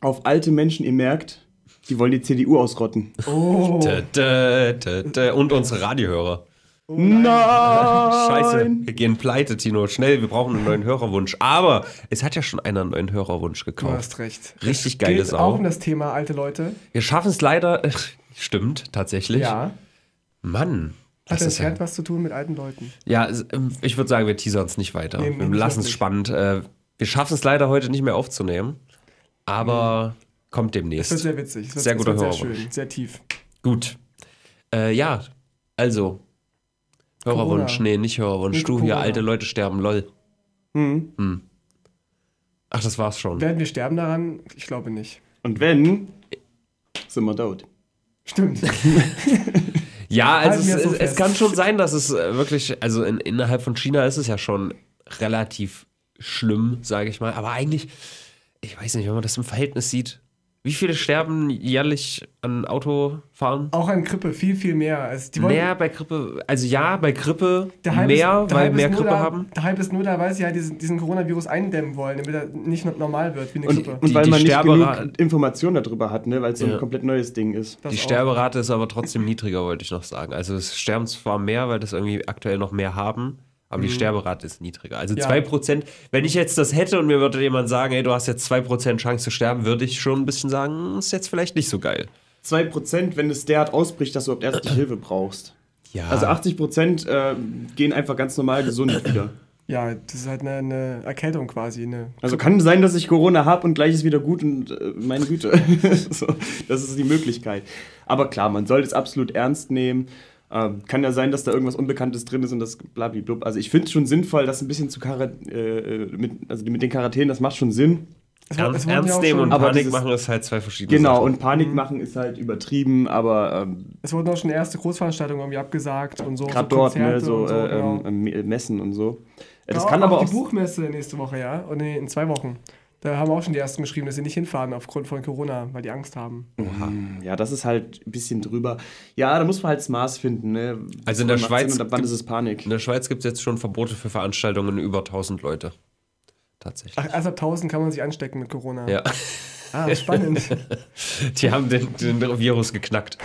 auf alte Menschen, ihr merkt, die wollen die CDU ausrotten. Oh. Und unsere Radiohörer. Oh nein! Scheiße, wir gehen pleite, Tino. Schnell, wir brauchen einen neuen Hörerwunsch. Aber es hat ja schon einer einen neuen Hörerwunsch gekauft. Du hast recht. Richtig geiles auch. Es geht auch um das Thema alte Leute. Wir schaffen es leider... Stimmt, tatsächlich. Ja. Mann. Hat das ja was zu tun mit alten Leuten? Ja, ich würde sagen, wir teasern es nicht weiter. Nee, wir lassen es spannend. Wir schaffen es leider heute nicht mehr aufzunehmen, aber kommt demnächst. Das wird sehr witzig. Sehr guter Hörer. Sehr schön, sehr tief. Gut. Ja, also Hörerwunsch, Corona. Nee, nicht Hörerwunsch. Du hier, alte Leute sterben, lol. Hm. Ach, das war's schon. Werden wir sterben daran? Ich glaube nicht. Und wenn, sind wir tot. Stimmt. Ja, also es kann schon sein, dass es wirklich, also innerhalb von China ist es ja schon relativ schlimm, sage ich mal. Aber eigentlich, ich weiß nicht, wenn man das im Verhältnis sieht, Wie viele sterben jährlich an Autofahren? Auch an Grippe, viel, viel mehr. Also die mehr bei Grippe, also ja, bei Grippe mehr, weil mehr Grippe haben. Der Hype ist nur da, weil sie halt diesen Coronavirus eindämmen wollen, damit er nicht normal wird wie eine Grippe. Und weil man nicht genug Informationen darüber hat, ne, weil es so ein komplett neues Ding ist. Die Sterberate ist aber trotzdem niedriger, wollte ich noch sagen. Also es sterben zwar mehr, weil das irgendwie aktuell noch mehr haben, aber die Sterberate ist niedriger. Also 2%, wenn ich jetzt das hätte und mir würde jemand sagen, hey, du hast jetzt 2% Chance zu sterben, würde ich schon ein bisschen sagen, ist jetzt vielleicht nicht so geil. 2%, wenn es derart ausbricht, dass du überhaupt ärztliche Hilfe brauchst. Ja. Also 80% gehen einfach ganz normal gesund wieder. Ja, das ist halt eine Erkältung quasi. Also kann sein, dass ich Corona habe und gleich ist wieder gut und meine Güte. So, das ist die Möglichkeit. Aber klar, man sollte es absolut ernst nehmen. Kann ja sein, dass da irgendwas Unbekanntes drin ist und das blablabla. Also ich finde es schon sinnvoll, das ein bisschen zu mit den Quarantänen, das macht schon Sinn. Das ernst nehmen und Panik machen ist halt zwei verschiedene Sachen. Genau, und Panik machen ist halt übertrieben, aber... es wurden auch schon erste Großveranstaltungen irgendwie abgesagt und so. Gerade so dort, ne, Messen und so. Das kann aber auch... die Buchmesse nächste Woche, ja? Und in 2 Wochen. Da haben auch schon die Ersten geschrieben, dass sie nicht hinfahren aufgrund von Corona, weil die Angst haben. Oha. Ja, das ist halt ein bisschen drüber. Ja, da muss man halt das Maß finden. Ne? Also in der Schweiz... Wann ist es Panik? In der Schweiz gibt es jetzt schon Verbote für Veranstaltungen über 1000 Leute. Tatsächlich. Ach, also ab 1000 kann man sich anstecken mit Corona. Ja. Ah, spannend. Die haben den Virus geknackt.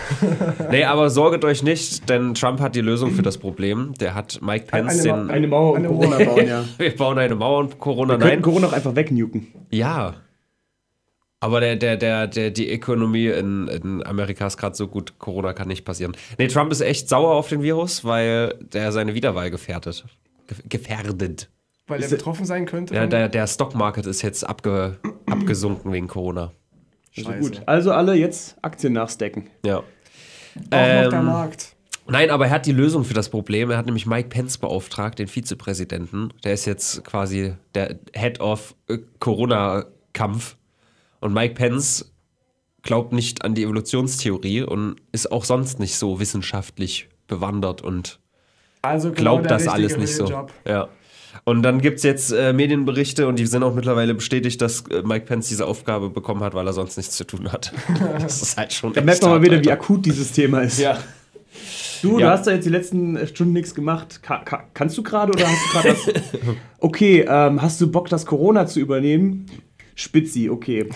Nee, aber sorget euch nicht, denn Trump hat die Lösung für das Problem. Der hat Mike Pence eine Mauer und Corona bauen, ja. Wir bauen eine Mauer und Corona, nein. Wir können Corona auch einfach wegnuken. Ja. Aber die Ökonomie in Amerika ist gerade so gut, Corona kann nicht passieren. Nee, Trump ist echt sauer auf den Virus, weil der seine Wiederwahl gefährdet. Weil er betroffen sein könnte? Ja, der Stockmarket ist jetzt abgesunken wegen Corona. Scheiße. Gut. Also alle jetzt Aktien nachstecken. Ja. Auch noch der Markt. Nein, aber er hat die Lösung für das Problem. Er hat nämlich Mike Pence beauftragt, den Vizepräsidenten. Der ist jetzt quasi der Head of Corona-Kampf. Und Mike Pence glaubt nicht an die Evolutionstheorie und ist auch sonst nicht so wissenschaftlich bewandert und also glaubt das alles nicht so. Ja. Und dann gibt es jetzt Medienberichte und die sind auch mittlerweile bestätigt, dass Mike Pence diese Aufgabe bekommen hat, weil er sonst nichts zu tun hat. Das ist halt schon... Da merkt man mal wieder, wie akut dieses Thema ist. Ja. Du hast da jetzt die letzten Stunden nichts gemacht. Kannst du gerade oder hast du gerade was... Okay, hast du Bock, das Corona zu übernehmen? Spitzi, okay.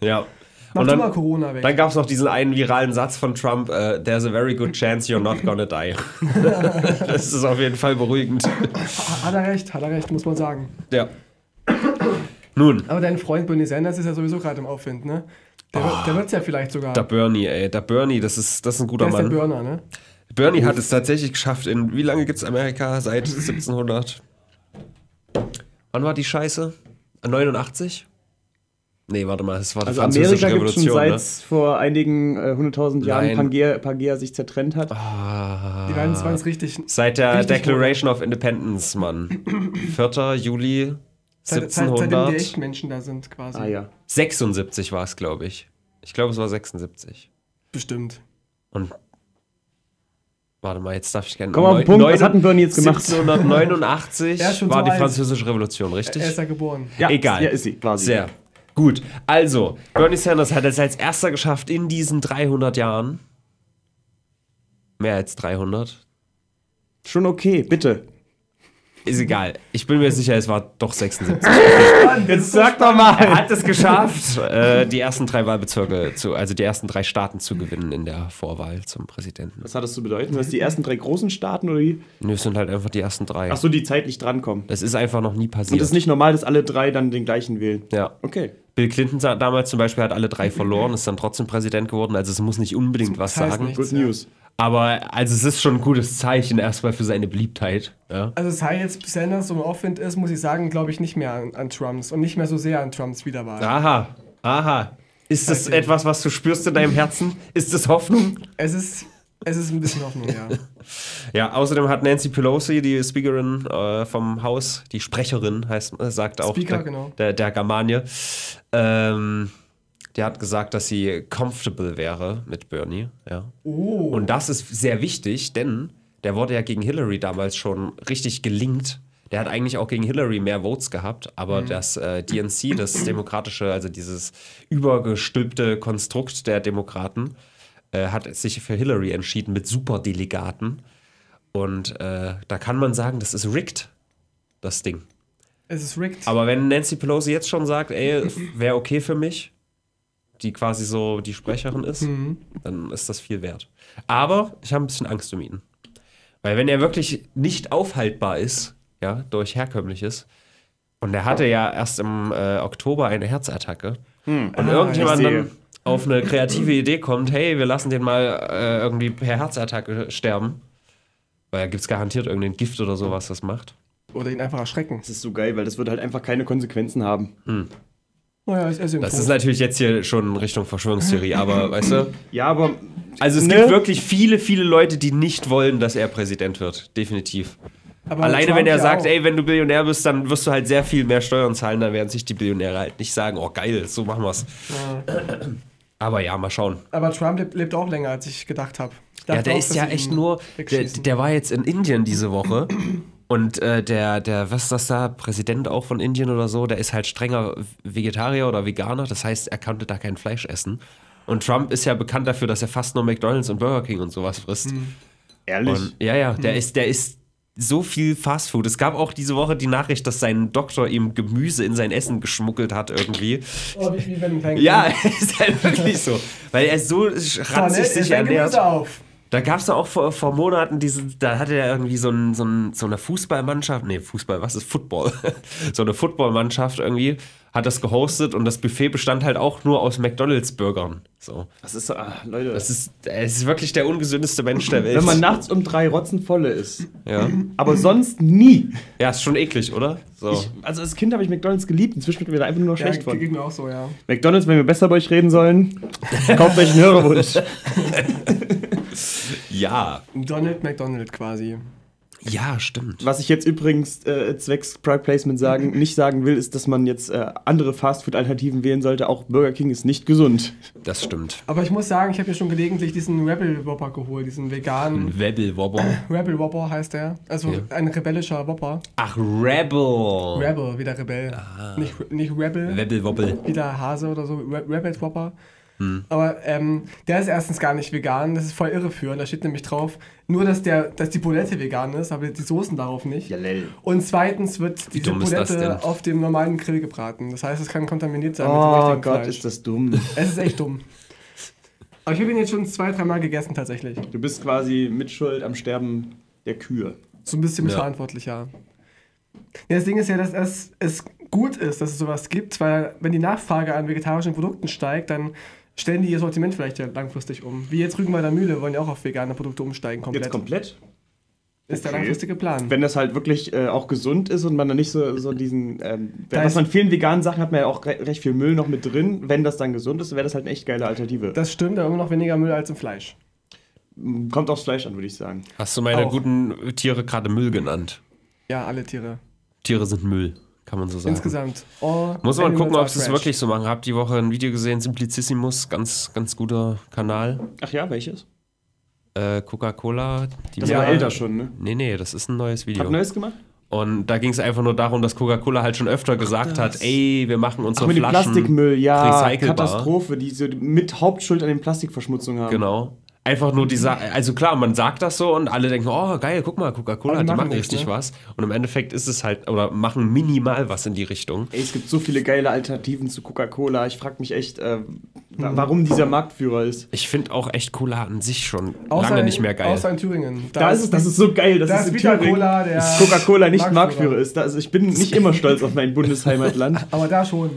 Ja. Mach und dann, mal Corona weg. Dann gab es noch diesen einen viralen Satz von Trump, there's a very good chance you're not gonna die. Das ist auf jeden Fall beruhigend. Hat er recht, muss man sagen. Ja. Nun. Aber dein Freund Bernie Sanders ist ja sowieso gerade im Aufwind, ne? Der wird's ja vielleicht sogar. Der Bernie, ey. Der Bernie, das ist ein guter Mann. Der ist der Burner, ne? Bernie hat es tatsächlich geschafft in, wie lange gibt's Amerika? Seit 1700. Wann war die Scheiße? 89? Nee, warte mal, es war die französische Revolution. Also Amerika gibt es schon seit vor einigen 100.000 Jahren Pangea sich zertrennt hat. Die beiden waren es richtig. Seit der Declaration of Independence, Mann. 4. Juli 1700. Seitdem die echten Menschen da sind quasi. Ah ja. 76 war es, glaube ich. Ich glaube, es war 76. Bestimmt. Und warte mal, jetzt darf ich gerne... Komm mal auf den Punkt, was hat denn Bernie jetzt gemacht? 1789 war die französische Revolution, richtig? Er ist da geboren. Ja, egal. Ja, ist sie quasi. Sehr. Gut, also, Bernie Sanders hat es als erster geschafft in diesen 300 Jahren. Mehr als 300. Schon okay, bitte. Ist egal. Ich bin mir sicher, es war doch 76. Jetzt sag doch mal. Er hat es geschafft, die ersten 3 Wahlbezirke, also die ersten 3 Staaten zu gewinnen in der Vorwahl zum Präsidenten. Was hat das zu bedeuten? Sind das die ersten 3 großen Staaten oder wie? Nö, es sind halt einfach die ersten 3. Ach so, die zeitlich drankommen. Das ist einfach noch nie passiert. Und es ist nicht normal, dass alle 3 dann den gleichen wählen. Ja. Okay. Bill Clinton damals zum Beispiel hat alle 3 verloren, ist dann trotzdem Präsident geworden, also es muss nicht unbedingt was sagen. Good News. Aber also es ist schon ein gutes Zeichen erstmal für seine Beliebtheit. Ja. Also sei jetzt Sanders so im Aufwind ist, muss ich sagen, glaube ich nicht mehr an Trumps und nicht mehr so sehr an Trumps Wiederwahl. Aha, aha. Ist das etwas, was du spürst in deinem Herzen? Ist das Hoffnung? Es ist ein bisschen Hoffnung, ja. Ja, außerdem hat Nancy Pelosi, die Speakerin vom Haus, die Sprecherin, sagt auch Speaker, genau. der Germanie, der hat gesagt, dass sie comfortable wäre mit Bernie. Ja. Oh. Und das ist sehr wichtig, denn der wurde ja gegen Hillary damals schon richtig gelinkt. Der hat eigentlich auch gegen Hillary mehr Votes gehabt, aber das DNC, das demokratische, also dieses übergestülpte Konstrukt der Demokraten, hat sich für Hillary entschieden mit Superdelegaten. Und da kann man sagen, das ist rigged, das Ding. Es ist rigged. Aber wenn Nancy Pelosi jetzt schon sagt, ey, wäre okay für mich, die quasi so die Sprecherin ist, dann ist das viel wert. Aber ich habe ein bisschen Angst um ihn. Weil wenn er wirklich nicht aufhaltbar ist, ja, durch Herkömmliches, und er hatte ja erst im Oktober eine Herzattacke, und irgendjemand dann auf eine kreative Idee kommt, hey, wir lassen den mal irgendwie per Herzattacke sterben, weil da gibt es garantiert irgendein Gift oder sowas, das macht. Oder ihn einfach erschrecken. Das ist so geil, weil das wird halt einfach keine Konsequenzen haben. Naja, ist das ist natürlich jetzt hier schon in Richtung Verschwörungstheorie, aber weißt du? Ja, aber... Also es gibt wirklich viele, viele Leute, die nicht wollen, dass er Präsident wird. Definitiv. Aber alleine wenn er sagt, ey, wenn du Billionär bist, dann wirst du halt sehr viel mehr Steuern zahlen, dann werden sich die Billionäre halt nicht sagen, oh geil, so machen wir's. Ja. Aber ja, mal schauen. Aber Trump lebt auch länger, als ich gedacht habe. Ja, der ist ja echt nur... Der war jetzt in Indien diese Woche. Und der, was ist das da, Präsident auch von Indien oder so, der ist halt strenger Vegetarier oder Veganer, das heißt, er konnte da kein Fleisch essen. Und Trump ist ja bekannt dafür, dass er fast nur McDonald's und Burger King und sowas frisst. Ehrlich? Und, ja, ja, der ist so viel Fastfood. Es gab auch diese Woche die Nachricht, dass sein Doktor ihm Gemüse in sein Essen geschmuggelt hat irgendwie. Oh, wie wenn kein ja, ist halt wirklich so. Weil er so ranzig sich ernährt. Da gab es ja auch vor Monaten da hatte er irgendwie so eine Fußballmannschaft, nee, Fußball, was ist Football? So eine Footballmannschaft irgendwie, hat das gehostet und das Buffet bestand halt auch nur aus McDonald's-Burgern. So. Das ist so, Leute. Es ist wirklich der ungesündeste Mensch der Welt. Wenn man nachts um 3 rotzenvolle ist. Ja. Aber sonst nie. Ja, ist schon eklig, oder? So. Also als Kind habe ich McDonald's geliebt, inzwischen wird mir da einfach nur noch schlecht von. Ja, ging mir auch so, ja. McDonald's, wenn wir besser über euch reden sollen, kauft euch einen Hörerwunsch. Ja. Donald McDonald quasi. Ja, stimmt. Was ich jetzt übrigens zwecks Pride Placement nicht sagen will, ist, dass man jetzt andere Fastfood-Alternativen wählen sollte. Auch Burger King ist nicht gesund. Das stimmt. Aber ich muss sagen, ich habe mir schon gelegentlich diesen Rebel Whopper geholt, diesen veganen. Rebel Whopper. Rebel Whopper heißt der. Also ein rebellischer Whopper. Ach, Rebel. Rebel, wie der Rebell. Ah. Nicht Rebel. Rebel Whopper. Wie der Hase oder so. Rebel Whopper. Aber der ist irstens gar nicht vegan, das ist voll irreführend, da steht nämlich drauf, nur dass die Bulette vegan ist, aber die Soßen darauf nicht. Jalell. Und zweitens wird diese Bulette auf dem normalen Grill gebraten, das heißt, es kann kontaminiert sein mit dem richtigen Fleisch. Oh Gott, ist das dumm. Es ist echt dumm. Aber ich habe ihn jetzt schon 2-3 Mal gegessen tatsächlich. Du bist quasi mitschuld am Sterben der Kühe. So ein bisschen mitverantwortlich, ja. Das Ding ist ja, dass es gut ist, dass es sowas gibt, weil wenn die Nachfrage an vegetarischen Produkten steigt, dann stellen die ihr Sortiment vielleicht ja langfristig um. Wie jetzt Rügenwalder Mühle wollen ja auch auf vegane Produkte umsteigen. Komplett. Jetzt komplett? Ist der langfristige Plan. Wenn das halt wirklich auch gesund ist und man dann nicht so diesen... was man vielen veganen Sachen hat man ja auch recht viel Müll noch mit drin. Wenn das dann gesund ist, wäre das halt eine echt geile Alternative. Das stimmt, aber immer noch weniger Müll als im Fleisch. Kommt aufs Fleisch an, würde ich sagen. Hast du meine guten Tiere gerade Müll genannt? Ja, alle Tiere. Tiere sind Müll. Kann man so sagen. Insgesamt. Muss man gucken, ob sie es wirklich so machen. Hab die Woche ein Video gesehen, Simplicissimus, ganz, ganz guter Kanal. Ach ja, welches? Coca-Cola. Das war älter schon, ne? Nee, das ist ein neues Video. Hat Neues gemacht? Und da ging es einfach nur darum, dass Coca-Cola halt schon öfter gesagt hat, ey, wir machen unsere Flaschen Plastikmüll, ja, Katastrophe, die so mit Hauptschuld an den Plastikverschmutzung haben. Genau. Einfach nur die, also klar, man sagt das so und alle denken, oh geil, guck mal, Coca-Cola, die machen richtig was. Und im Endeffekt ist es halt, oder machen minimal was in die Richtung. Ey, es gibt so viele geile Alternativen zu Coca-Cola. Ich frage mich echt, warum dieser Marktführer ist. Ich finde auch echt Cola an sich schon lange nicht mehr geil. Außer in Thüringen. Das ist so geil, dass es in Thüringen Coca-Cola nicht Marktführer ist. Also ich bin nicht immer stolz auf mein Bundesheimatland. Aber da schon.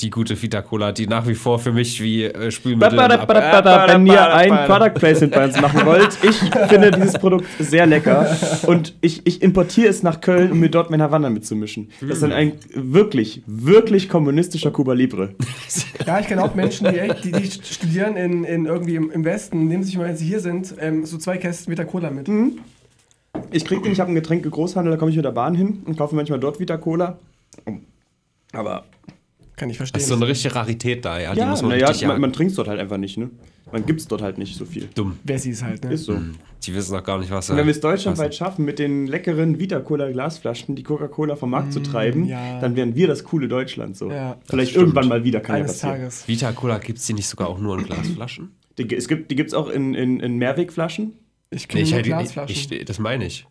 Die gute Vita-Cola, die nach wie vor für mich wie Spülmittel... Wenn ihr ein Product Placement bei uns machen wollt, ich finde dieses Produkt sehr lecker und ich importiere es nach Köln, um mir dort mein Havanna mitzumischen. Das ist dann ein wirklich, wirklich kommunistischer Cuba Libre. Ja, ich kenne auch Menschen, die studieren in irgendwie im Westen, nehmen sich mal, wenn sie hier sind, so 2 Kästen Vita-Cola mit. Ich kriege den, ich habe ein Getränke-Großhandel, da komme ich mit der Bahn hin und kaufe manchmal dort Vita-Cola. Aber... Kann ich verstehen. Das ist so eine richtige Rarität da, ja. Ja, man trinkt es dort halt einfach nicht, ne? Man gibt es dort halt nicht so viel. Dumm. Wer sie es halt, ne? Ist so. Die wissen doch gar nicht, was. Und wenn wir es deutschlandweit schaffen, mit den leckeren Vita-Cola-Glasflaschen die Coca-Cola vom Markt zu treiben, ja, dann wären wir das coole Deutschland so. Ja. Vielleicht irgendwann mal wieder, kann eines ja passieren. Tages. Vita-Cola, gibt es die nicht sogar auch nur in Glasflaschen? Die gibt es auch in Mehrwegflaschen. Ich kenne nur Glasflaschen. Das meine ich.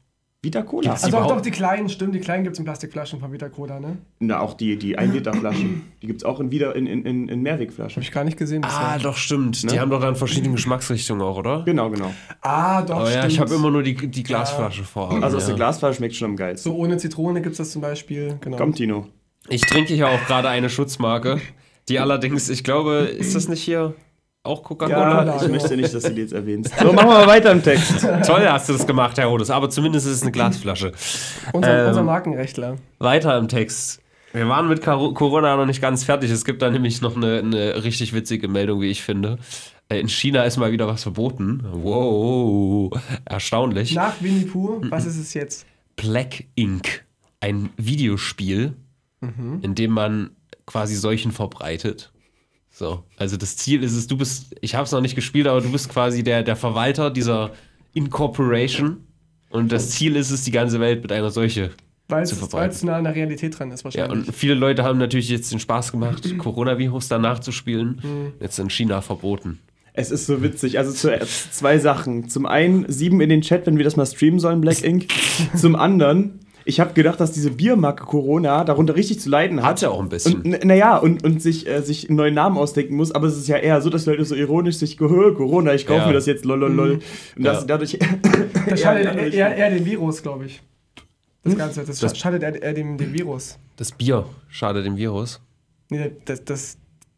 Vita-Cola. Also doch, die kleinen, stimmt, die kleinen gibt es in Plastikflaschen von Vita-Cola, ne? Na, auch die 1-Liter-Flaschen. Die gibt es auch in Mehrwegflaschen. Habe ich gar nicht gesehen. Bisher. Ah, doch, stimmt. Ne? Die haben doch dann verschiedene Geschmacksrichtungen auch, oder? Genau, genau. Ah, doch, stimmt. Ja, ich habe immer nur die Glasflasche vor Augen. Also aus der Glasflasche schmeckt schon am geilsten. So ohne Zitrone gibt es das zum Beispiel. Genau. Komm, Tino. Ich trinke hier auch gerade eine Schutzmarke, die allerdings, ich glaube, ist das nicht hier... Auch Coca-Cola? Ja, ich möchte nicht, dass du die jetzt erwähnst. So, machen wir mal weiter im Text. Toll hast du das gemacht, Herr Rodes, aber zumindest ist es eine Glasflasche. Unser Markenrechtler. Weiter im Text. Wir waren mit Corona noch nicht ganz fertig. Es gibt da nämlich noch eine richtig witzige Meldung, wie ich finde. In China ist mal wieder was verboten. Wow, erstaunlich. Nach Winnie Pooh, was ist es jetzt? Black Ink, ein Videospiel, in dem man quasi Seuchen verbreitet. So, also das Ziel ist es, ich habe es noch nicht gespielt, aber du bist quasi der Verwalter dieser Incorporation und das Ziel ist es, die ganze Welt mit einer Seuche zu verbreiten. Weil es nah an der Realität dran ist wahrscheinlich. Ja, und viele Leute haben natürlich jetzt den Spaß gemacht, Coronavirus danach zu spielen, jetzt in China verboten. Es ist so witzig, also zwei Sachen. Zum einen, 7 in den Chat, wenn wir das mal streamen sollen, Black Ink. Zum anderen... Ich habe gedacht, dass diese Biermarke Corona darunter richtig zu leiden hat. Hat ja auch ein bisschen. Naja, und sich einen neuen Namen ausdenken muss. Aber es ist ja eher so, dass Leute so ironisch sich Corona, ich kaufe mir das jetzt, lololol. Und dadurch... Das schadet eher dem Virus, glaube ich. Das Ganze, das schadet eher dem Virus. Das Bier schadet dem Virus? Nee,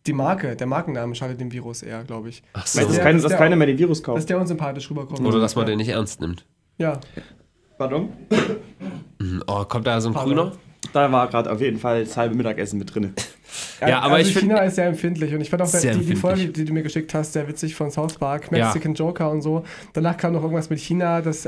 die Marke, der Markenname schadet dem Virus eher, glaube ich. Ach so. Dass keiner mehr den Virus kauft. Dass der unsympathisch rüberkommt. Oder dass man den nicht ernst nimmt. Ja. Pardon? Oh, kommt da so ein Grüner? Da war gerade auf jeden Fall das halbe Mittagessen mit drin. Ja, aber also ich China ist sehr empfindlich und ich fand auch die Folge, die du mir geschickt hast, sehr witzig von South Park, Mexican Joker und so. Danach kam noch irgendwas mit China, das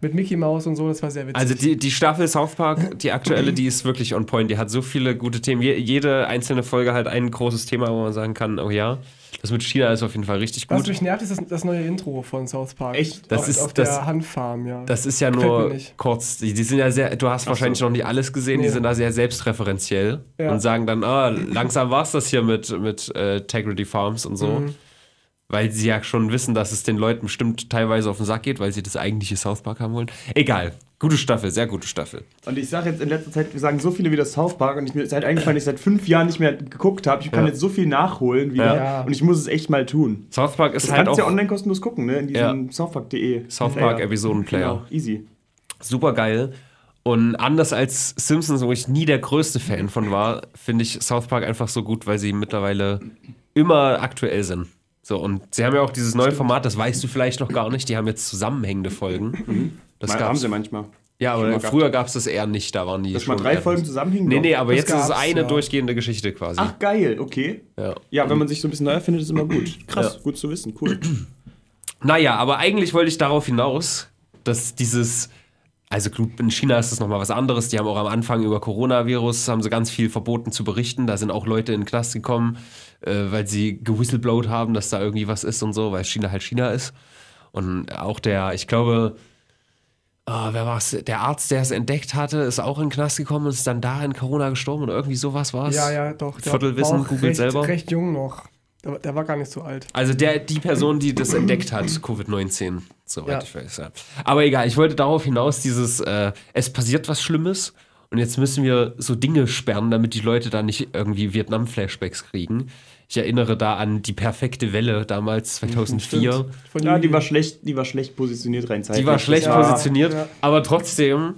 mit Mickey Mouse und so, das war sehr witzig. Also die Staffel South Park, die aktuelle, die ist wirklich on point, die hat so viele gute Themen. Jede einzelne Folge halt ein großes Thema, wo man sagen kann, oh ja, das mit China ist auf jeden Fall richtig gut. Was mich nervt, ist das neue Intro von South Park. Echt? Das ist auf der Handfarm, ja. Das ist ja nur kurz, die sind ja sehr, du hast wahrscheinlich noch nicht alles gesehen, die sind da sehr selbstreferenziell und sagen dann, ah, langsam war es das hier mit Integrity Farms und so. Weil sie ja schon wissen, dass es den Leuten bestimmt teilweise auf den Sack geht, weil sie das eigentliche South Park haben wollen. Egal. Gute Staffel, sehr gute Staffel. Und ich sage jetzt in letzter Zeit, wir sagen so viele wieder South Park und mir ist halt eingefallen, dass ich seit 5 Jahren nicht mehr geguckt habe. Ich kann jetzt so viel nachholen wieder und ich muss es echt mal tun. South Park ist halt auch... Du kannst ja online kostenlos gucken, ne? In diesem southpark.de. South Park Episodenplayer. Genau, easy. Super geil. Und anders als Simpsons, wo ich nie der größte Fan von war, finde ich South Park einfach so gut, weil sie mittlerweile immer aktuell sind. So, und sie haben ja auch dieses neue Format, das weißt du vielleicht noch gar nicht, die haben jetzt zusammenhängende Folgen. Das haben sie manchmal. Ja, aber früher gab es das eher nicht, da waren die schon... Dass mal 3 Folgen zusammenhängen? Nee, aber jetzt ist es eine durchgehende Geschichte quasi. Ach, geil, okay. Ja, wenn man sich so ein bisschen neu erfindet, ist immer gut. Krass, gut zu wissen, cool. Naja, aber eigentlich wollte ich darauf hinaus, dass dieses... Also in China ist das nochmal was anderes. Die haben auch am Anfang über Coronavirus, haben sie ganz viel verboten zu berichten. Da sind auch Leute in den Knast gekommen, weil sie gewhistleblowt haben, dass da irgendwie was ist und so, weil China halt China ist. Und auch ich glaube, wer war es? Der Arzt, der es entdeckt hatte, ist auch in den Knast gekommen und ist dann da in Corona gestorben oder irgendwie sowas war es. Ja, doch. Viertelwissen, googelt selber. Recht jung noch. Der war gar nicht so alt. Also die Person, die das entdeckt hat, Covid-19, soweit ich weiß. Ja. Aber egal, ich wollte darauf hinaus, es passiert was Schlimmes und jetzt müssen wir so Dinge sperren, damit die Leute da nicht irgendwie Vietnam-Flashbacks kriegen. Ich erinnere da an die perfekte Welle damals, 2004. Ja, die war schlecht positioniert rein. Die war schlecht positioniert, aber trotzdem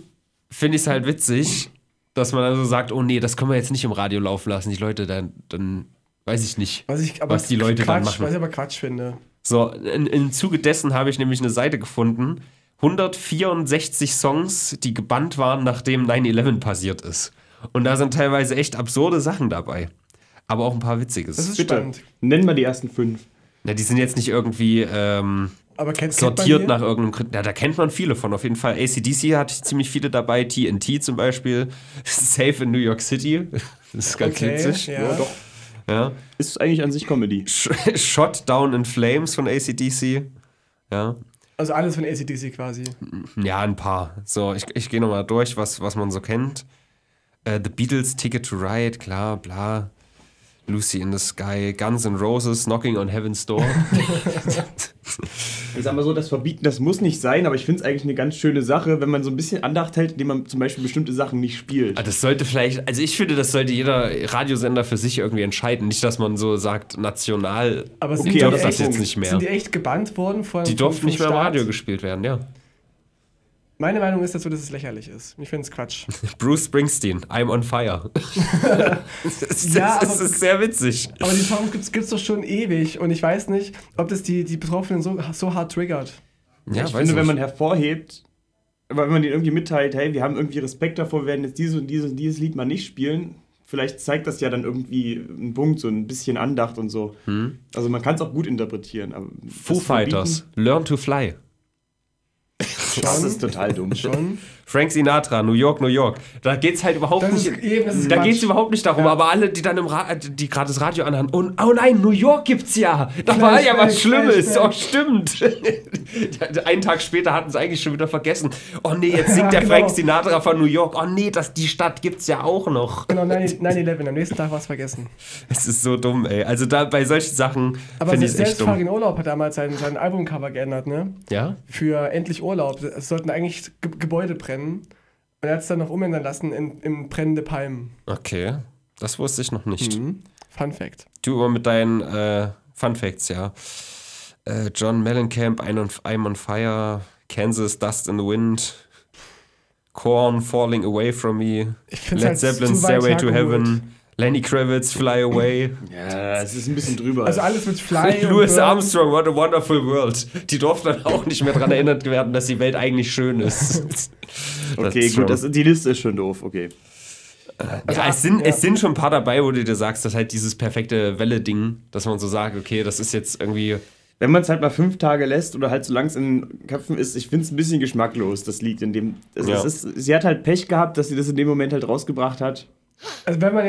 finde ich es halt witzig, dass man also sagt, oh nee, das können wir jetzt nicht im Radio laufen lassen, die Leute dann weiß ich nicht, was die Leute dann machen. Was ich aber Quatsch finde. So, im Zuge dessen habe ich nämlich eine Seite gefunden, 164 Songs, die gebannt waren, nachdem 9/11 passiert ist. Und da sind teilweise echt absurde Sachen dabei. Aber auch ein paar Witziges. Das ist spannend. Nenn mal die ersten 5. Na, die sind jetzt nicht irgendwie Aber sortiert nach irgendeinem... Ja, da kennt man viele von, auf jeden Fall. AC/DC hatte ich ziemlich viele dabei, TNT zum Beispiel, Safe in New York City, das ist ganz witzig. Ja. Ja, doch. Ja. Ist eigentlich an sich Comedy. Shot Down in Flames von AC/DC. Ja. Also alles von AC/DC quasi. Ja, ein paar. So, ich gehe nochmal durch, was man so kennt. The Beatles, Ticket to Ride, klar, bla. Lucy in the Sky, Guns N' Roses, Knocking on Heaven's Door. Ich sag mal so, das Verbieten, das muss nicht sein, aber ich finde es eigentlich eine ganz schöne Sache, wenn man so ein bisschen Andacht hält, indem man zum Beispiel bestimmte Sachen nicht spielt. Das sollte vielleicht, also ich finde, das sollte jeder Radiosender für sich irgendwie entscheiden. Nicht, dass man so sagt, national, aber okay, darf das jetzt nicht mehr. Sind die echt gebannt worden? Die durften nicht mehr im Radio gespielt werden, ja. Meine Meinung ist dazu, dass es lächerlich ist. Ich finde es Quatsch. Bruce Springsteen, I'm on fire. Das ist sehr witzig. Aber die Songs gibt es doch schon ewig. Und ich weiß nicht, ob das die Betroffenen so hart triggert. Ja, ich finde, wenn man hervorhebt, wenn man denen irgendwie mitteilt, hey, wir haben irgendwie Respekt davor, wir werden jetzt dieses und dieses und dieses Lied mal nicht spielen, vielleicht zeigt das ja dann irgendwie einen Punkt, so ein bisschen Andacht und so. Hm. Also man kann es auch gut interpretieren. Aber Foo Fighters, Learn to Fly. Das ist total dumm. Schon. Frank Sinatra, New York, New York. Da geht's halt überhaupt nicht. Da geht's überhaupt nicht darum. Ja. Aber alle, die dann die gerade das Radio anhören, und oh nein, New York gibt's ja. Da war ja was Schlimmes. Oh, stimmt. Einen Tag später hatten sie eigentlich schon wieder vergessen. Oh nee, jetzt singt der Frank Sinatra von New York. Oh nee, die Stadt gibt's ja auch noch. Genau, 9/11. Am nächsten Tag war es vergessen. Es ist so dumm, ey. Also da bei solchen Sachen. Aber sich selbst Farin Urlaub hat damals sein Albumcover geändert, ne? Ja. Für Endlich Urlaub. Es sollten eigentlich Gebäude brennen. Und er hat es dann noch umändern lassen in brennende Palmen. Okay, das wusste ich noch nicht. Mhm. Fun Fact. Du aber mit deinen Fun Facts, ja. John Mellencamp, I'm on Fire, Kansas, Dust in the Wind, Korn, Falling Away from Me, Led Zeppelin, Stairway to Heaven, Lenny Kravitz, Fly Away. Ja, es ist ein bisschen drüber. Also alles mit Fly. Louis Armstrong, What a Wonderful World. Die durften dann auch nicht mehr daran erinnert werden, dass die Welt eigentlich schön ist. Okay, gut, die Liste ist schon doof, okay. Also, ja, es sind schon ein paar dabei, wo du dir sagst, dass halt dieses perfekte Welle-Ding, dass man so sagt, okay, das ist jetzt irgendwie... Wenn man es halt mal 5 Tage lässt oder halt so lang es in den Köpfen ist, ich finde es ein bisschen geschmacklos, das Lied in dem... Sie hat halt Pech gehabt, dass sie das in dem Moment halt rausgebracht hat. Also wenn man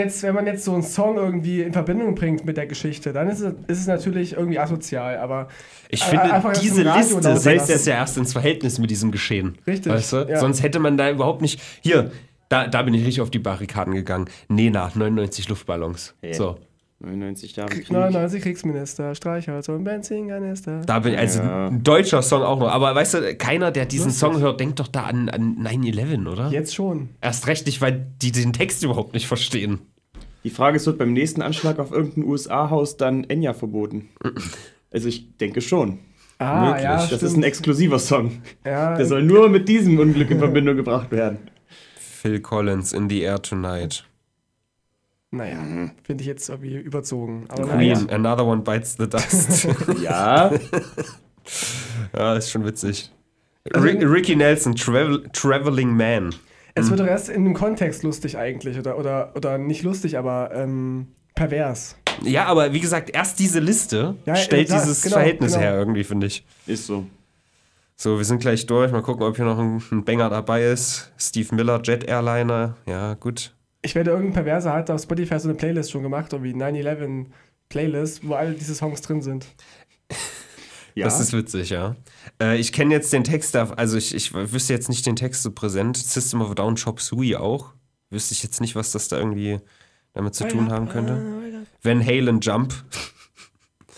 jetzt so einen Song irgendwie in Verbindung bringt mit der Geschichte, dann ist es natürlich irgendwie asozial, aber... Ich finde, diese Liste setzt es ja erst ins Verhältnis mit diesem Geschehen. Richtig. Weißt du? Ja. Sonst hätte man da überhaupt nicht... Hier, da bin ich richtig auf die Barrikaden gegangen. Nena, 99 Luftballons. Hey. So. 99 Jahre Krieg. 99 Kriegsminister, Streichholz und Benzinganister. Da bin ich, also ja. Ein deutscher Song auch noch. Aber weißt du, keiner, der diesen Song hört, denkt doch da an 9/11, oder? Jetzt schon. Erst recht nicht, weil die den Text überhaupt nicht verstehen. Die Frage ist, wird beim nächsten Anschlag auf irgendein USA-Haus dann Enya verboten? Also ich denke schon. Ah, möglich. Ja, das ist ein exklusiver Song. Ja, der soll nur mit diesem Unglück in Verbindung gebracht werden. Phil Collins, In the Air Tonight. Naja, finde ich jetzt irgendwie überzogen. Aber Queen, Another One Bites the Dust. Ja. Ja, ist schon witzig. Ricky Nelson, Traveling Man. Es wird doch erst in einem Kontext lustig eigentlich. Oder nicht lustig, aber pervers. Ja, aber wie gesagt, erst diese Liste stellt dieses Verhältnis her irgendwie, finde ich. Ist so. So, wir sind gleich durch. Mal gucken, ob hier noch ein Banger dabei ist. Steve Miller, Jet Airliner. Ja, gut. Ich werde irgendein Perverser hat auf Spotify so eine Playlist schon gemacht, irgendwie 9/11 Playlist, wo alle diese Songs drin sind. Ja. Das ist witzig, ja. Ich kenne jetzt den Text, also ich wüsste jetzt nicht den Text so präsent. System of a Down, Chop Suey auch. Wüsste ich jetzt nicht, was das da irgendwie damit zu tun haben könnte. Van Halen, Jump.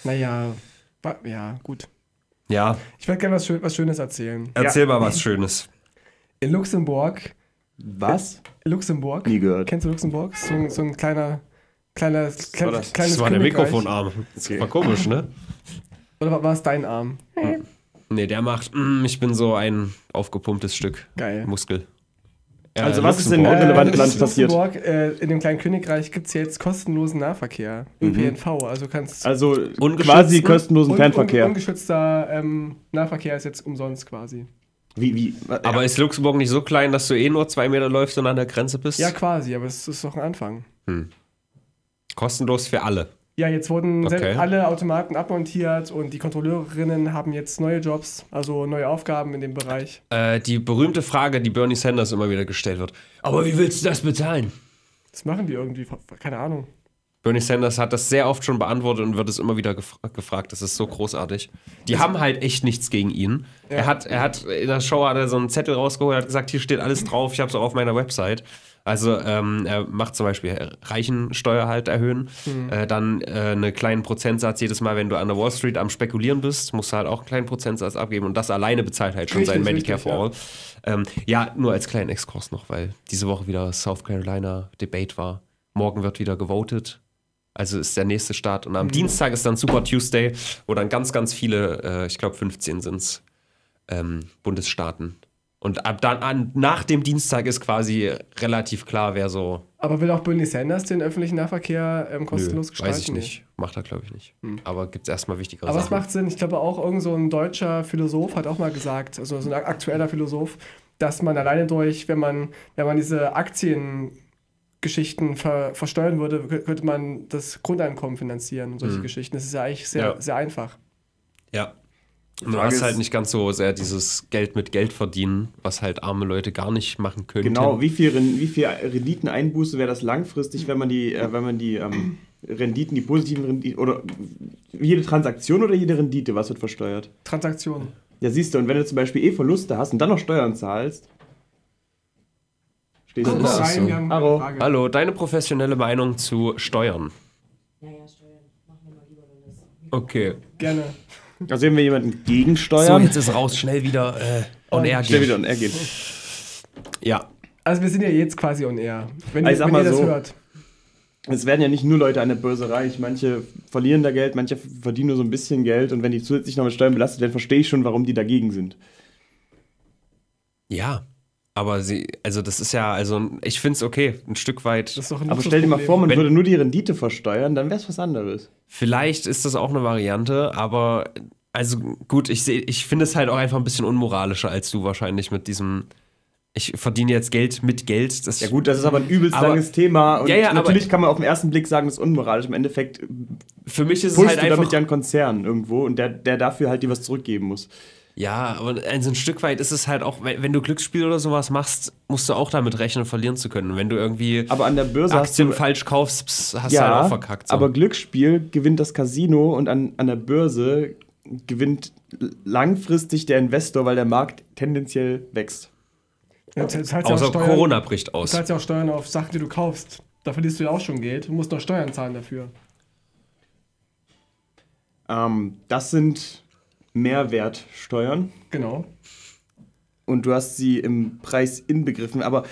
Naja, ja, gut. Ja. Ich werde gerne was Schönes erzählen. Erzähl mal was Schönes. In Luxemburg. Was? Luxemburg. Nie gehört. Kennst du Luxemburg? So ein kleines. Das war der Mikrofonarm. Das war komisch, ne? Oder war es dein Arm? Hey. Nee, der macht, ich bin so ein aufgepumptes Stück. Geil. Muskel. Also was ist in einem relevanten Land passiert? In dem kleinen Königreich gibt es ja jetzt kostenlosen Nahverkehr. ÖPNV. Also quasi kostenlosen Fernverkehr. Ungeschützter Nahverkehr ist jetzt umsonst quasi. Aber ist Luxemburg nicht so klein, dass du nur 2 Meter läufst und an der Grenze bist? Ja, quasi, aber es ist doch ein Anfang. Kostenlos für alle. Ja, jetzt wurden alle Automaten abmontiert und die Kontrolleurinnen haben jetzt neue Jobs, also neue Aufgaben in dem Bereich. Die berühmte Frage, die Bernie Sanders immer wieder gestellt wird. Aber wie willst du das bezahlen? Das machen die irgendwie, keine Ahnung. Bernie Sanders hat das sehr oft schon beantwortet und wird es immer wieder gefragt. Das ist so großartig. Die haben halt echt nichts gegen ihn. Ja. Er hat in der Show hat er so einen Zettel rausgeholt, hat gesagt, hier steht alles drauf, ich habe es auch auf meiner Website. Also er macht zum Beispiel Reichensteuer halt erhöhen, dann einen kleinen Prozentsatz jedes Mal, wenn du an der Wall Street am Spekulieren bist, musst du halt auch einen kleinen Prozentsatz abgeben und das alleine bezahlt halt schon sein Medicare for All. Ja, nur als kleinen Exkurs noch, weil diese Woche wieder South Carolina Debate war. Morgen wird wieder gewotet. Also ist der nächste Start. Und am Dienstag ist dann Super Tuesday, wo dann ganz, ganz viele, ich glaube 15 sind es, Bundesstaaten. Und ab dann an, nach dem Dienstag ist quasi relativ klar, wer so... Aber will auch Bernie Sanders den öffentlichen Nahverkehr kostenlos gestalten? Weiß ich nicht. Macht er, glaube ich, nicht. Aber gibt es erstmal wichtigere Sachen. Aber es macht Sinn. Ich glaube auch, irgend so ein deutscher Philosoph hat auch mal gesagt, also so ein aktueller Philosoph, dass man alleine durch, wenn man diese Aktien... Geschichten versteuern würde, könnte man das Grundeinkommen finanzieren und solche Geschichten. Das ist ja eigentlich sehr, sehr einfach. Ja. Und du hast halt nicht ganz so sehr dieses Geld mit Geld verdienen, was halt arme Leute gar nicht machen können. Genau, wie viel Renditeneinbuße wäre das langfristig, wenn man die Renditen, die positiven Renditen, oder jede Transaktion oder jede Rendite, was wird versteuert? Transaktion. Ja, siehst du, und wenn du zum Beispiel Verluste hast und dann noch Steuern zahlst, Hallo, deine professionelle Meinung zu Steuern? Naja, Steuern machen wir mal lieber, wenn das... Okay. Gerne. Da sehen wir jemanden gegen Steuern. So, jetzt ist raus, schnell wieder on air geht. Schnell wieder on air geht. Ja. Also wir sind ja jetzt quasi on air, wenn ihr das hört. Es werden ja nicht nur Leute an der Börse reich, manche verlieren da Geld, manche verdienen nur so ein bisschen Geld und wenn die zusätzlich noch mit Steuern belastet werden, verstehe ich schon, warum die dagegen sind. Ja. Aber ich finde es okay, ein Stück weit. Aber stell dir mal vor, man würde nur die Rendite versteuern, dann wäre es was anderes. Vielleicht ist das auch eine Variante, aber also gut, ich finde es halt auch einfach ein bisschen unmoralischer als du wahrscheinlich mit diesem. Ich verdiene jetzt Geld mit Geld. Das ja gut, das ist aber ein übelst langes Thema. Und natürlich kann man auf den ersten Blick sagen, das ist unmoralisch. Im Endeffekt für mich ist es halt einfach damit ja ein Konzern irgendwo und der dafür halt dir was zurückgeben muss. Ja, aber ein Stück weit ist es halt auch, wenn du Glücksspiel oder sowas machst, musst du auch damit rechnen, verlieren zu können. Wenn du irgendwie an der Börse Aktien falsch kaufst, hast du halt auch verkackt. So. Aber Glücksspiel gewinnt das Casino und an der Börse gewinnt langfristig der Investor, weil der Markt tendenziell wächst. Ja, außer Corona bricht aus. Du zahlst ja auch Steuern auf Sachen, die du kaufst. Da verlierst du ja auch schon Geld. Du musst noch Steuern zahlen dafür. Das sind... Mehrwertsteuern. Genau. Und du hast sie im Preis inbegriffen, aber...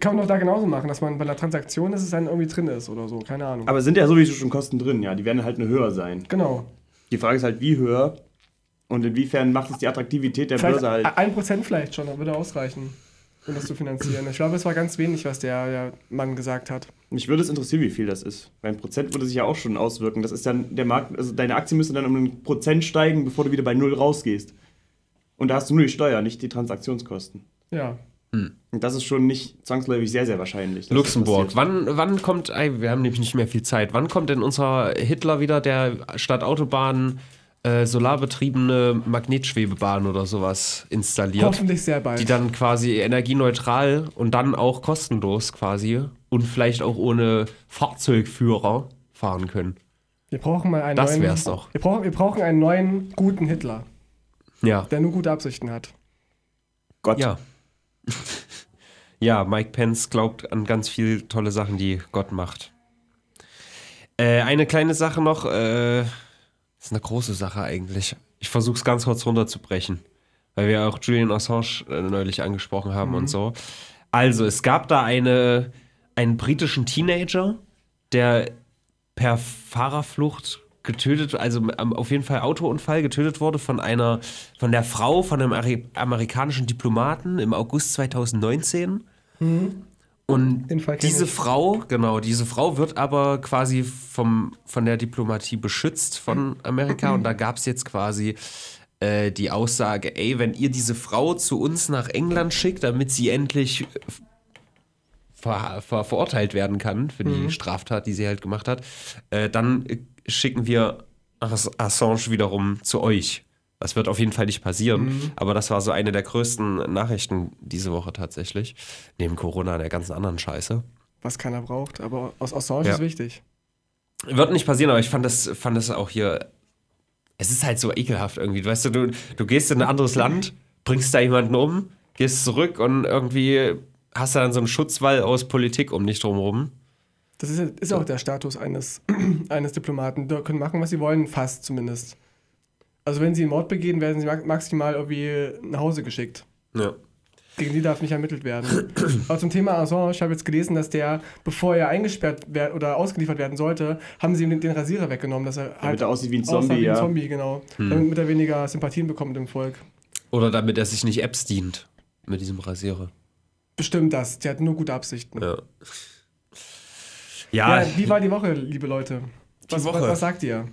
Kann man doch da genauso machen, dass man bei einer Transaktion, dass es dann irgendwie drin ist oder so, keine Ahnung. Aber sind ja sowieso schon Kosten drin, ja, die werden halt nur höher sein. Genau. Die Frage ist halt, wie höher und inwiefern macht es die Attraktivität der Börse halt... 1% vielleicht schon, das würde ausreichen, um das zu finanzieren. Ich glaube, es war ganz wenig, was der Mann gesagt hat. Mich würde es interessieren, wie viel das ist. Bei 1% würde sich ja auch schon auswirken. Das ist dann der Markt, also deine Aktie müsste dann um 1% steigen, bevor du wieder bei 0 rausgehst. Und da hast du nur die Steuer, nicht die Transaktionskosten. Ja. Und das ist schon nicht zwangsläufig sehr, sehr wahrscheinlich. Luxemburg. Wann kommt, wir haben nämlich nicht mehr viel Zeit, wann kommt in unserer Hitler wieder der statt Autobahnen solarbetriebene Magnetschwebebahn oder sowas installiert? Hoffentlich sehr bald. Die dann quasi energieneutral und dann auch kostenlos quasi... Und vielleicht auch ohne Fahrzeugführer fahren können. Wir brauchen mal einen neuen... Das wär's doch. Wir brauchen einen neuen, guten Hitler. Ja. Der nur gute Absichten hat. Gott. Ja. Ja, Mike Pence glaubt an ganz viele tolle Sachen, die Gott macht. Eine kleine Sache noch. Ist eine große Sache eigentlich. Ich versuch's ganz kurz runterzubrechen. Weil wir auch Julian Assange neulich angesprochen haben und so. Also, es gab da einen britischen Teenager, der per Fahrerflucht getötet, also auf jeden Fall Autounfall getötet wurde von der Frau von einem amerikanischen Diplomaten im August 2019. Und diese Frau wird aber quasi von der Diplomatie beschützt von Amerika. Und da gab es jetzt quasi die Aussage, ey, wenn ihr diese Frau zu uns nach England schickt, damit sie endlich verurteilt werden kann für die Straftat, die sie halt gemacht hat, dann schicken wir Assange wiederum zu euch. Das wird auf jeden Fall nicht passieren, aber das war so eine der größten Nachrichten diese Woche tatsächlich, neben Corona und der ganzen anderen Scheiße. Was keiner braucht, aber aus Assange ist wichtig. Wird nicht passieren, aber ich fand das auch hier, es ist halt so ekelhaft irgendwie, weißt du, du gehst in ein anderes Land, bringst da jemanden um, gehst zurück und irgendwie hast du dann so einen Schutzwall aus Politik um dich drumherum. Das ist auch der Status eines Diplomaten. Die können machen, was sie wollen, fast zumindest. Also wenn sie einen Mord begehen, werden sie maximal irgendwie nach Hause geschickt. Ja. Gegen die darf nicht ermittelt werden. Aber zum Thema Assange, ich habe jetzt gelesen, dass der, bevor er eingesperrt oder ausgeliefert werden sollte, haben sie ihm den Rasierer weggenommen, dass er halt damit er aussieht wie ein Zombie, wie ein Zombie, genau. Damit er weniger Sympathien bekommt im Volk. Oder damit er sich nicht Apps dient mit diesem Rasierer. Bestimmt das. Der hat nur gute Absichten. Ja. Ja, wie war die Woche, liebe Leute? Was sagt ihr?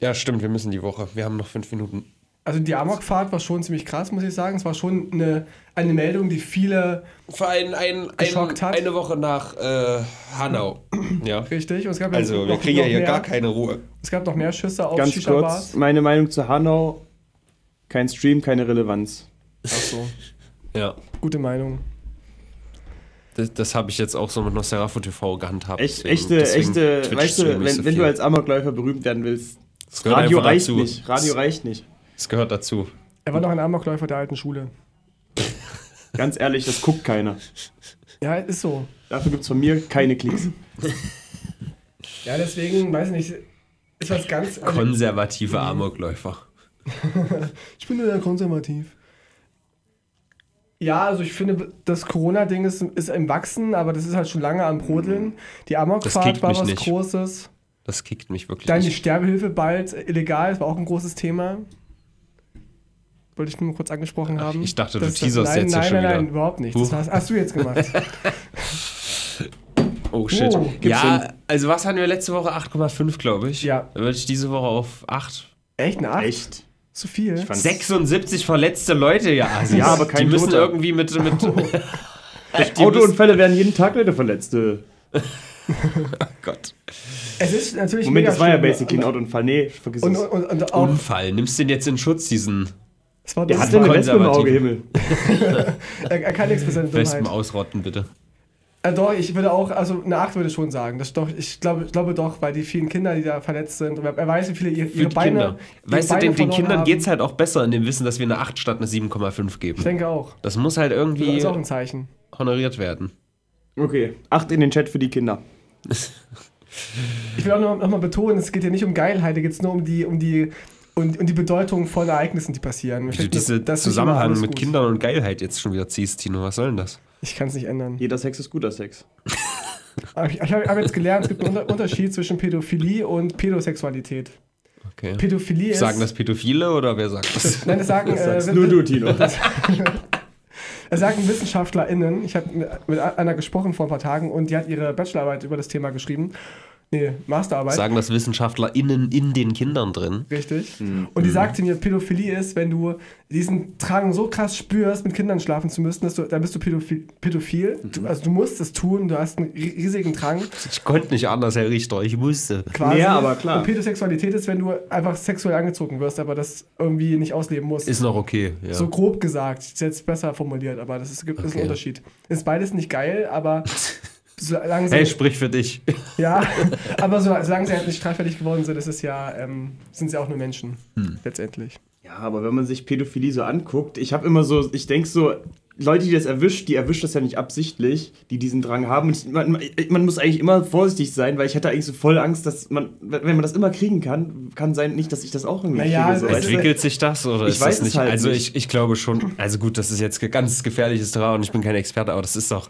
Ja, stimmt, wir müssen die Woche. Wir haben noch 5 Minuten. Also die Amokfahrt war schon ziemlich krass, muss ich sagen. Es war schon eine Meldung, die viele geschockt hat. Eine Woche nach Hanau. Ja. Richtig. Und es gab also wir kriegen ja hier gar keine Ruhe. Es gab noch mehr Schüsse auf Shisha-Bars. Ganz kurz, meine Meinung zu Hanau, kein Stream, keine Relevanz. Ach so. Ja. Gute Meinung. Das habe ich jetzt auch so mit Nosterafu TV gehandhabt. Deswegen weißt du, wenn du als Amokläufer berühmt werden willst, Radio reicht nicht. Das gehört dazu. Er war noch ein Amokläufer der alten Schule. Ganz ehrlich, das guckt keiner. Ja, ist so. Dafür gibt es von mir keine Klicks. Ja, deswegen, weiß nicht, ist was ganz... Konservative Amokläufer. Ich bin ja konservativ. Ja, also ich finde, das Corona-Ding ist im Wachsen, aber das ist halt schon lange am Brodeln. Die Amokfahrt war was Großes. Das kickt mich wirklich nicht. Dann die Sterbehilfe bald illegal, das war auch ein großes Thema. Wollte ich nur kurz angesprochen haben. Ich dachte, du teaserst jetzt schon wieder. Nein, überhaupt nicht. Das hast du jetzt gemacht. Oh shit. Oh, ja, also was hatten wir letzte Woche? 8,5, glaube ich. Ja. Dann würde ich diese Woche auf 8. Echt? Eine 8? Echt? So viel? 76 verletzte Leute, ja. Also ja, aber kein Tote. Irgendwie mit Autounfälle werden jeden Tag Leute verletzte. Oh Gott. Es ist natürlich Moment, das war ja basically ein Autounfall. Nee, vergiss es. Und auch Unfall. Nimmst du den jetzt in Schutz, diesen... Der hat eine Wespe im Auge, Himmel. er kann nichts besser in Dummheit. Wespen ausrotten, bitte. Doch, ich würde auch, also eine 8 würde ich schon sagen. Das doch, ich glaube doch, weil die vielen Kinder, die da verletzt sind, er weiß, wie viele ihre Beine. Weißt du, den Kindern geht es halt auch besser in dem Wissen, dass wir eine 8 statt eine 7,5 geben. Ich denke auch. Das muss halt irgendwie das ist auch ein Zeichen. Honoriert werden. Okay, 8 in den Chat für die Kinder. Ich will auch nochmal betonen, es geht hier nicht um Geilheit, es geht nur um die Bedeutung von Ereignissen, die passieren. Wie du diesen Zusammenhang mit Kindern und Geilheit jetzt schon wieder ziehst, Tino, was soll denn das? Ich kann es nicht ändern. Jeder Sex ist guter Sex. Ich habe jetzt gelernt, es gibt einen Unterschied zwischen Pädophilie und Pädosexualität. Okay. Pädophilie ist... Sagen das Pädophile oder wer sagt das? Nein, das sagen... Das nur du, Tino. Das sagen WissenschaftlerInnen. Ich habe mit einer gesprochen vor ein paar Tagen und die hat ihre Bachelorarbeit über das Thema geschrieben. Nee, Masterarbeit. Sagen das WissenschaftlerInnen in den Kindern drin. Richtig. Mhm. Und die sagte mir, Pädophilie ist, wenn du diesen Drang so krass spürst, mit Kindern schlafen zu müssen, dann bist du pädophil. Also du musst es tun, du hast einen riesigen Drang. Ich konnte nicht anders, Herr Richter, ich musste. Quasi. Ja, aber klar. Und Pädosexualität ist, wenn du einfach sexuell angezogen wirst, aber das irgendwie nicht ausleben musst. Ist noch okay, ja. So grob gesagt, ist jetzt besser formuliert, aber das ist ein Unterschied. Ist beides nicht geil, aber... Solange sie, hey, sprich für dich. Ja, aber solange sie halt nicht straffällig geworden sind, ist es ja, sind sie auch nur Menschen, letztendlich. Ja, aber wenn man sich Pädophilie so anguckt, ich denke so, Leute, die erwischt das ja nicht absichtlich, die diesen Drang haben. Und man muss eigentlich immer vorsichtig sein, weil ich hätte eigentlich so voll Angst, dass man, wenn man das immer kriegen kann, dass ich das auch irgendwie kriege. So. Entwickelt sich das oder ist das nicht? Halt also nicht. Ich glaube schon, also gut, das ist jetzt ganz gefährliches Terrain und ich bin kein Experte, aber das ist doch...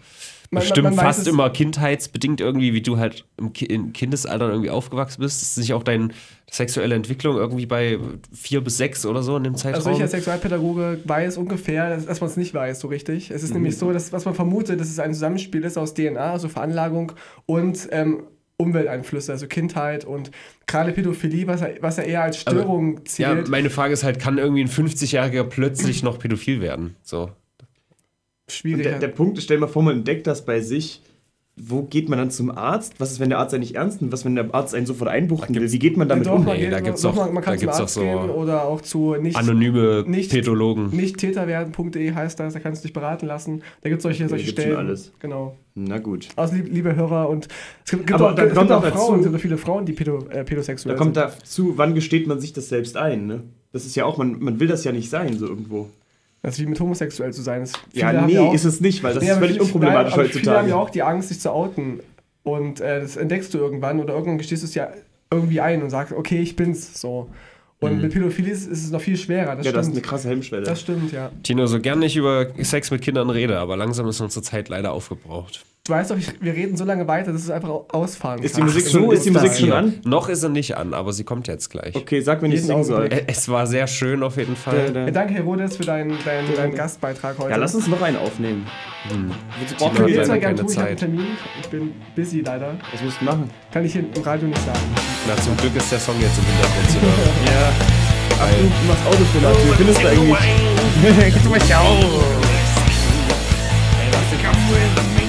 Bestimmt fast immer kindheitsbedingt irgendwie, wie du halt im Kindesalter irgendwie aufgewachsen bist. Ist nicht auch deine sexuelle Entwicklung irgendwie bei 4 bis 6 oder so in dem Zeitraum? Also ich als Sexualpädagoge weiß ungefähr, dass man es nicht weiß so richtig. Es ist nämlich so, dass was man vermutet, dass es ein Zusammenspiel ist aus DNA, also Veranlagung und Umwelteinflüsse, also Kindheit und gerade Pädophilie, was ja eher als Störung zählt. Ja, meine Frage ist halt, kann irgendwie ein 50-Jähriger plötzlich noch pädophil werden? So. Schwierig. Der Punkt ist, stell dir mal vor, man entdeckt das bei sich wo geht man dann zum Arzt? Was ist, wenn der Arzt einen nicht ernst nimmt? Was, wenn der Arzt einen sofort einbuchten will? Wie geht man damit um? Nee, da gibt es doch so oder auch zu nicht, anonyme nicht, Pädologen. Nichttäterwerden.de heißt das, da kannst du dich beraten lassen. Da gibt es solche Stellen. Alles. Genau. Na gut. Also liebe Hörer, und es gibt auch Frauen, es gibt viele Frauen, die pädosexuell sind. Da kommt dazu, wann gesteht man sich das selbst ein? Ne? Das ist ja auch, man will das ja nicht sein, so irgendwo. Also wie mit homosexuell zu sein. Ist es nicht, weil das ist völlig unproblematisch heutzutage. Viele haben ja auch die Angst, sich zu outen. Und das entdeckst du irgendwann oder irgendwann gestehst du es ja irgendwie ein und sagst, okay, ich bin's, so. Und mit Pädophilie ist es noch viel schwerer. Das stimmt. Das ist eine krasse Hemmschwelle. Das stimmt, ja. Tino, so gern nicht über Sex mit Kindern rede, aber langsam ist unsere Zeit leider aufgebraucht. Du weißt doch, wir reden so lange weiter, dass es einfach ausfahren kann. Ist die Musik schon an? Noch ist sie nicht an, aber sie kommt jetzt gleich. Okay, sag mir nicht singen soll. Es war sehr schön auf jeden Fall. Danke, Herr Rodes, für deinen Gastbeitrag heute. Ja, lass uns noch einen aufnehmen. Ich will jetzt mal gerne tun, ich habe einen Termin. Ich bin busy leider. Was musst du machen? Kann ich hier im Radio nicht sagen. Na, zum Glück ist der Song jetzt im Hintergrund zu hören. Ja. Ach, du machst Autofilm. Wie findest du eigentlich? Kannst du mal schauen?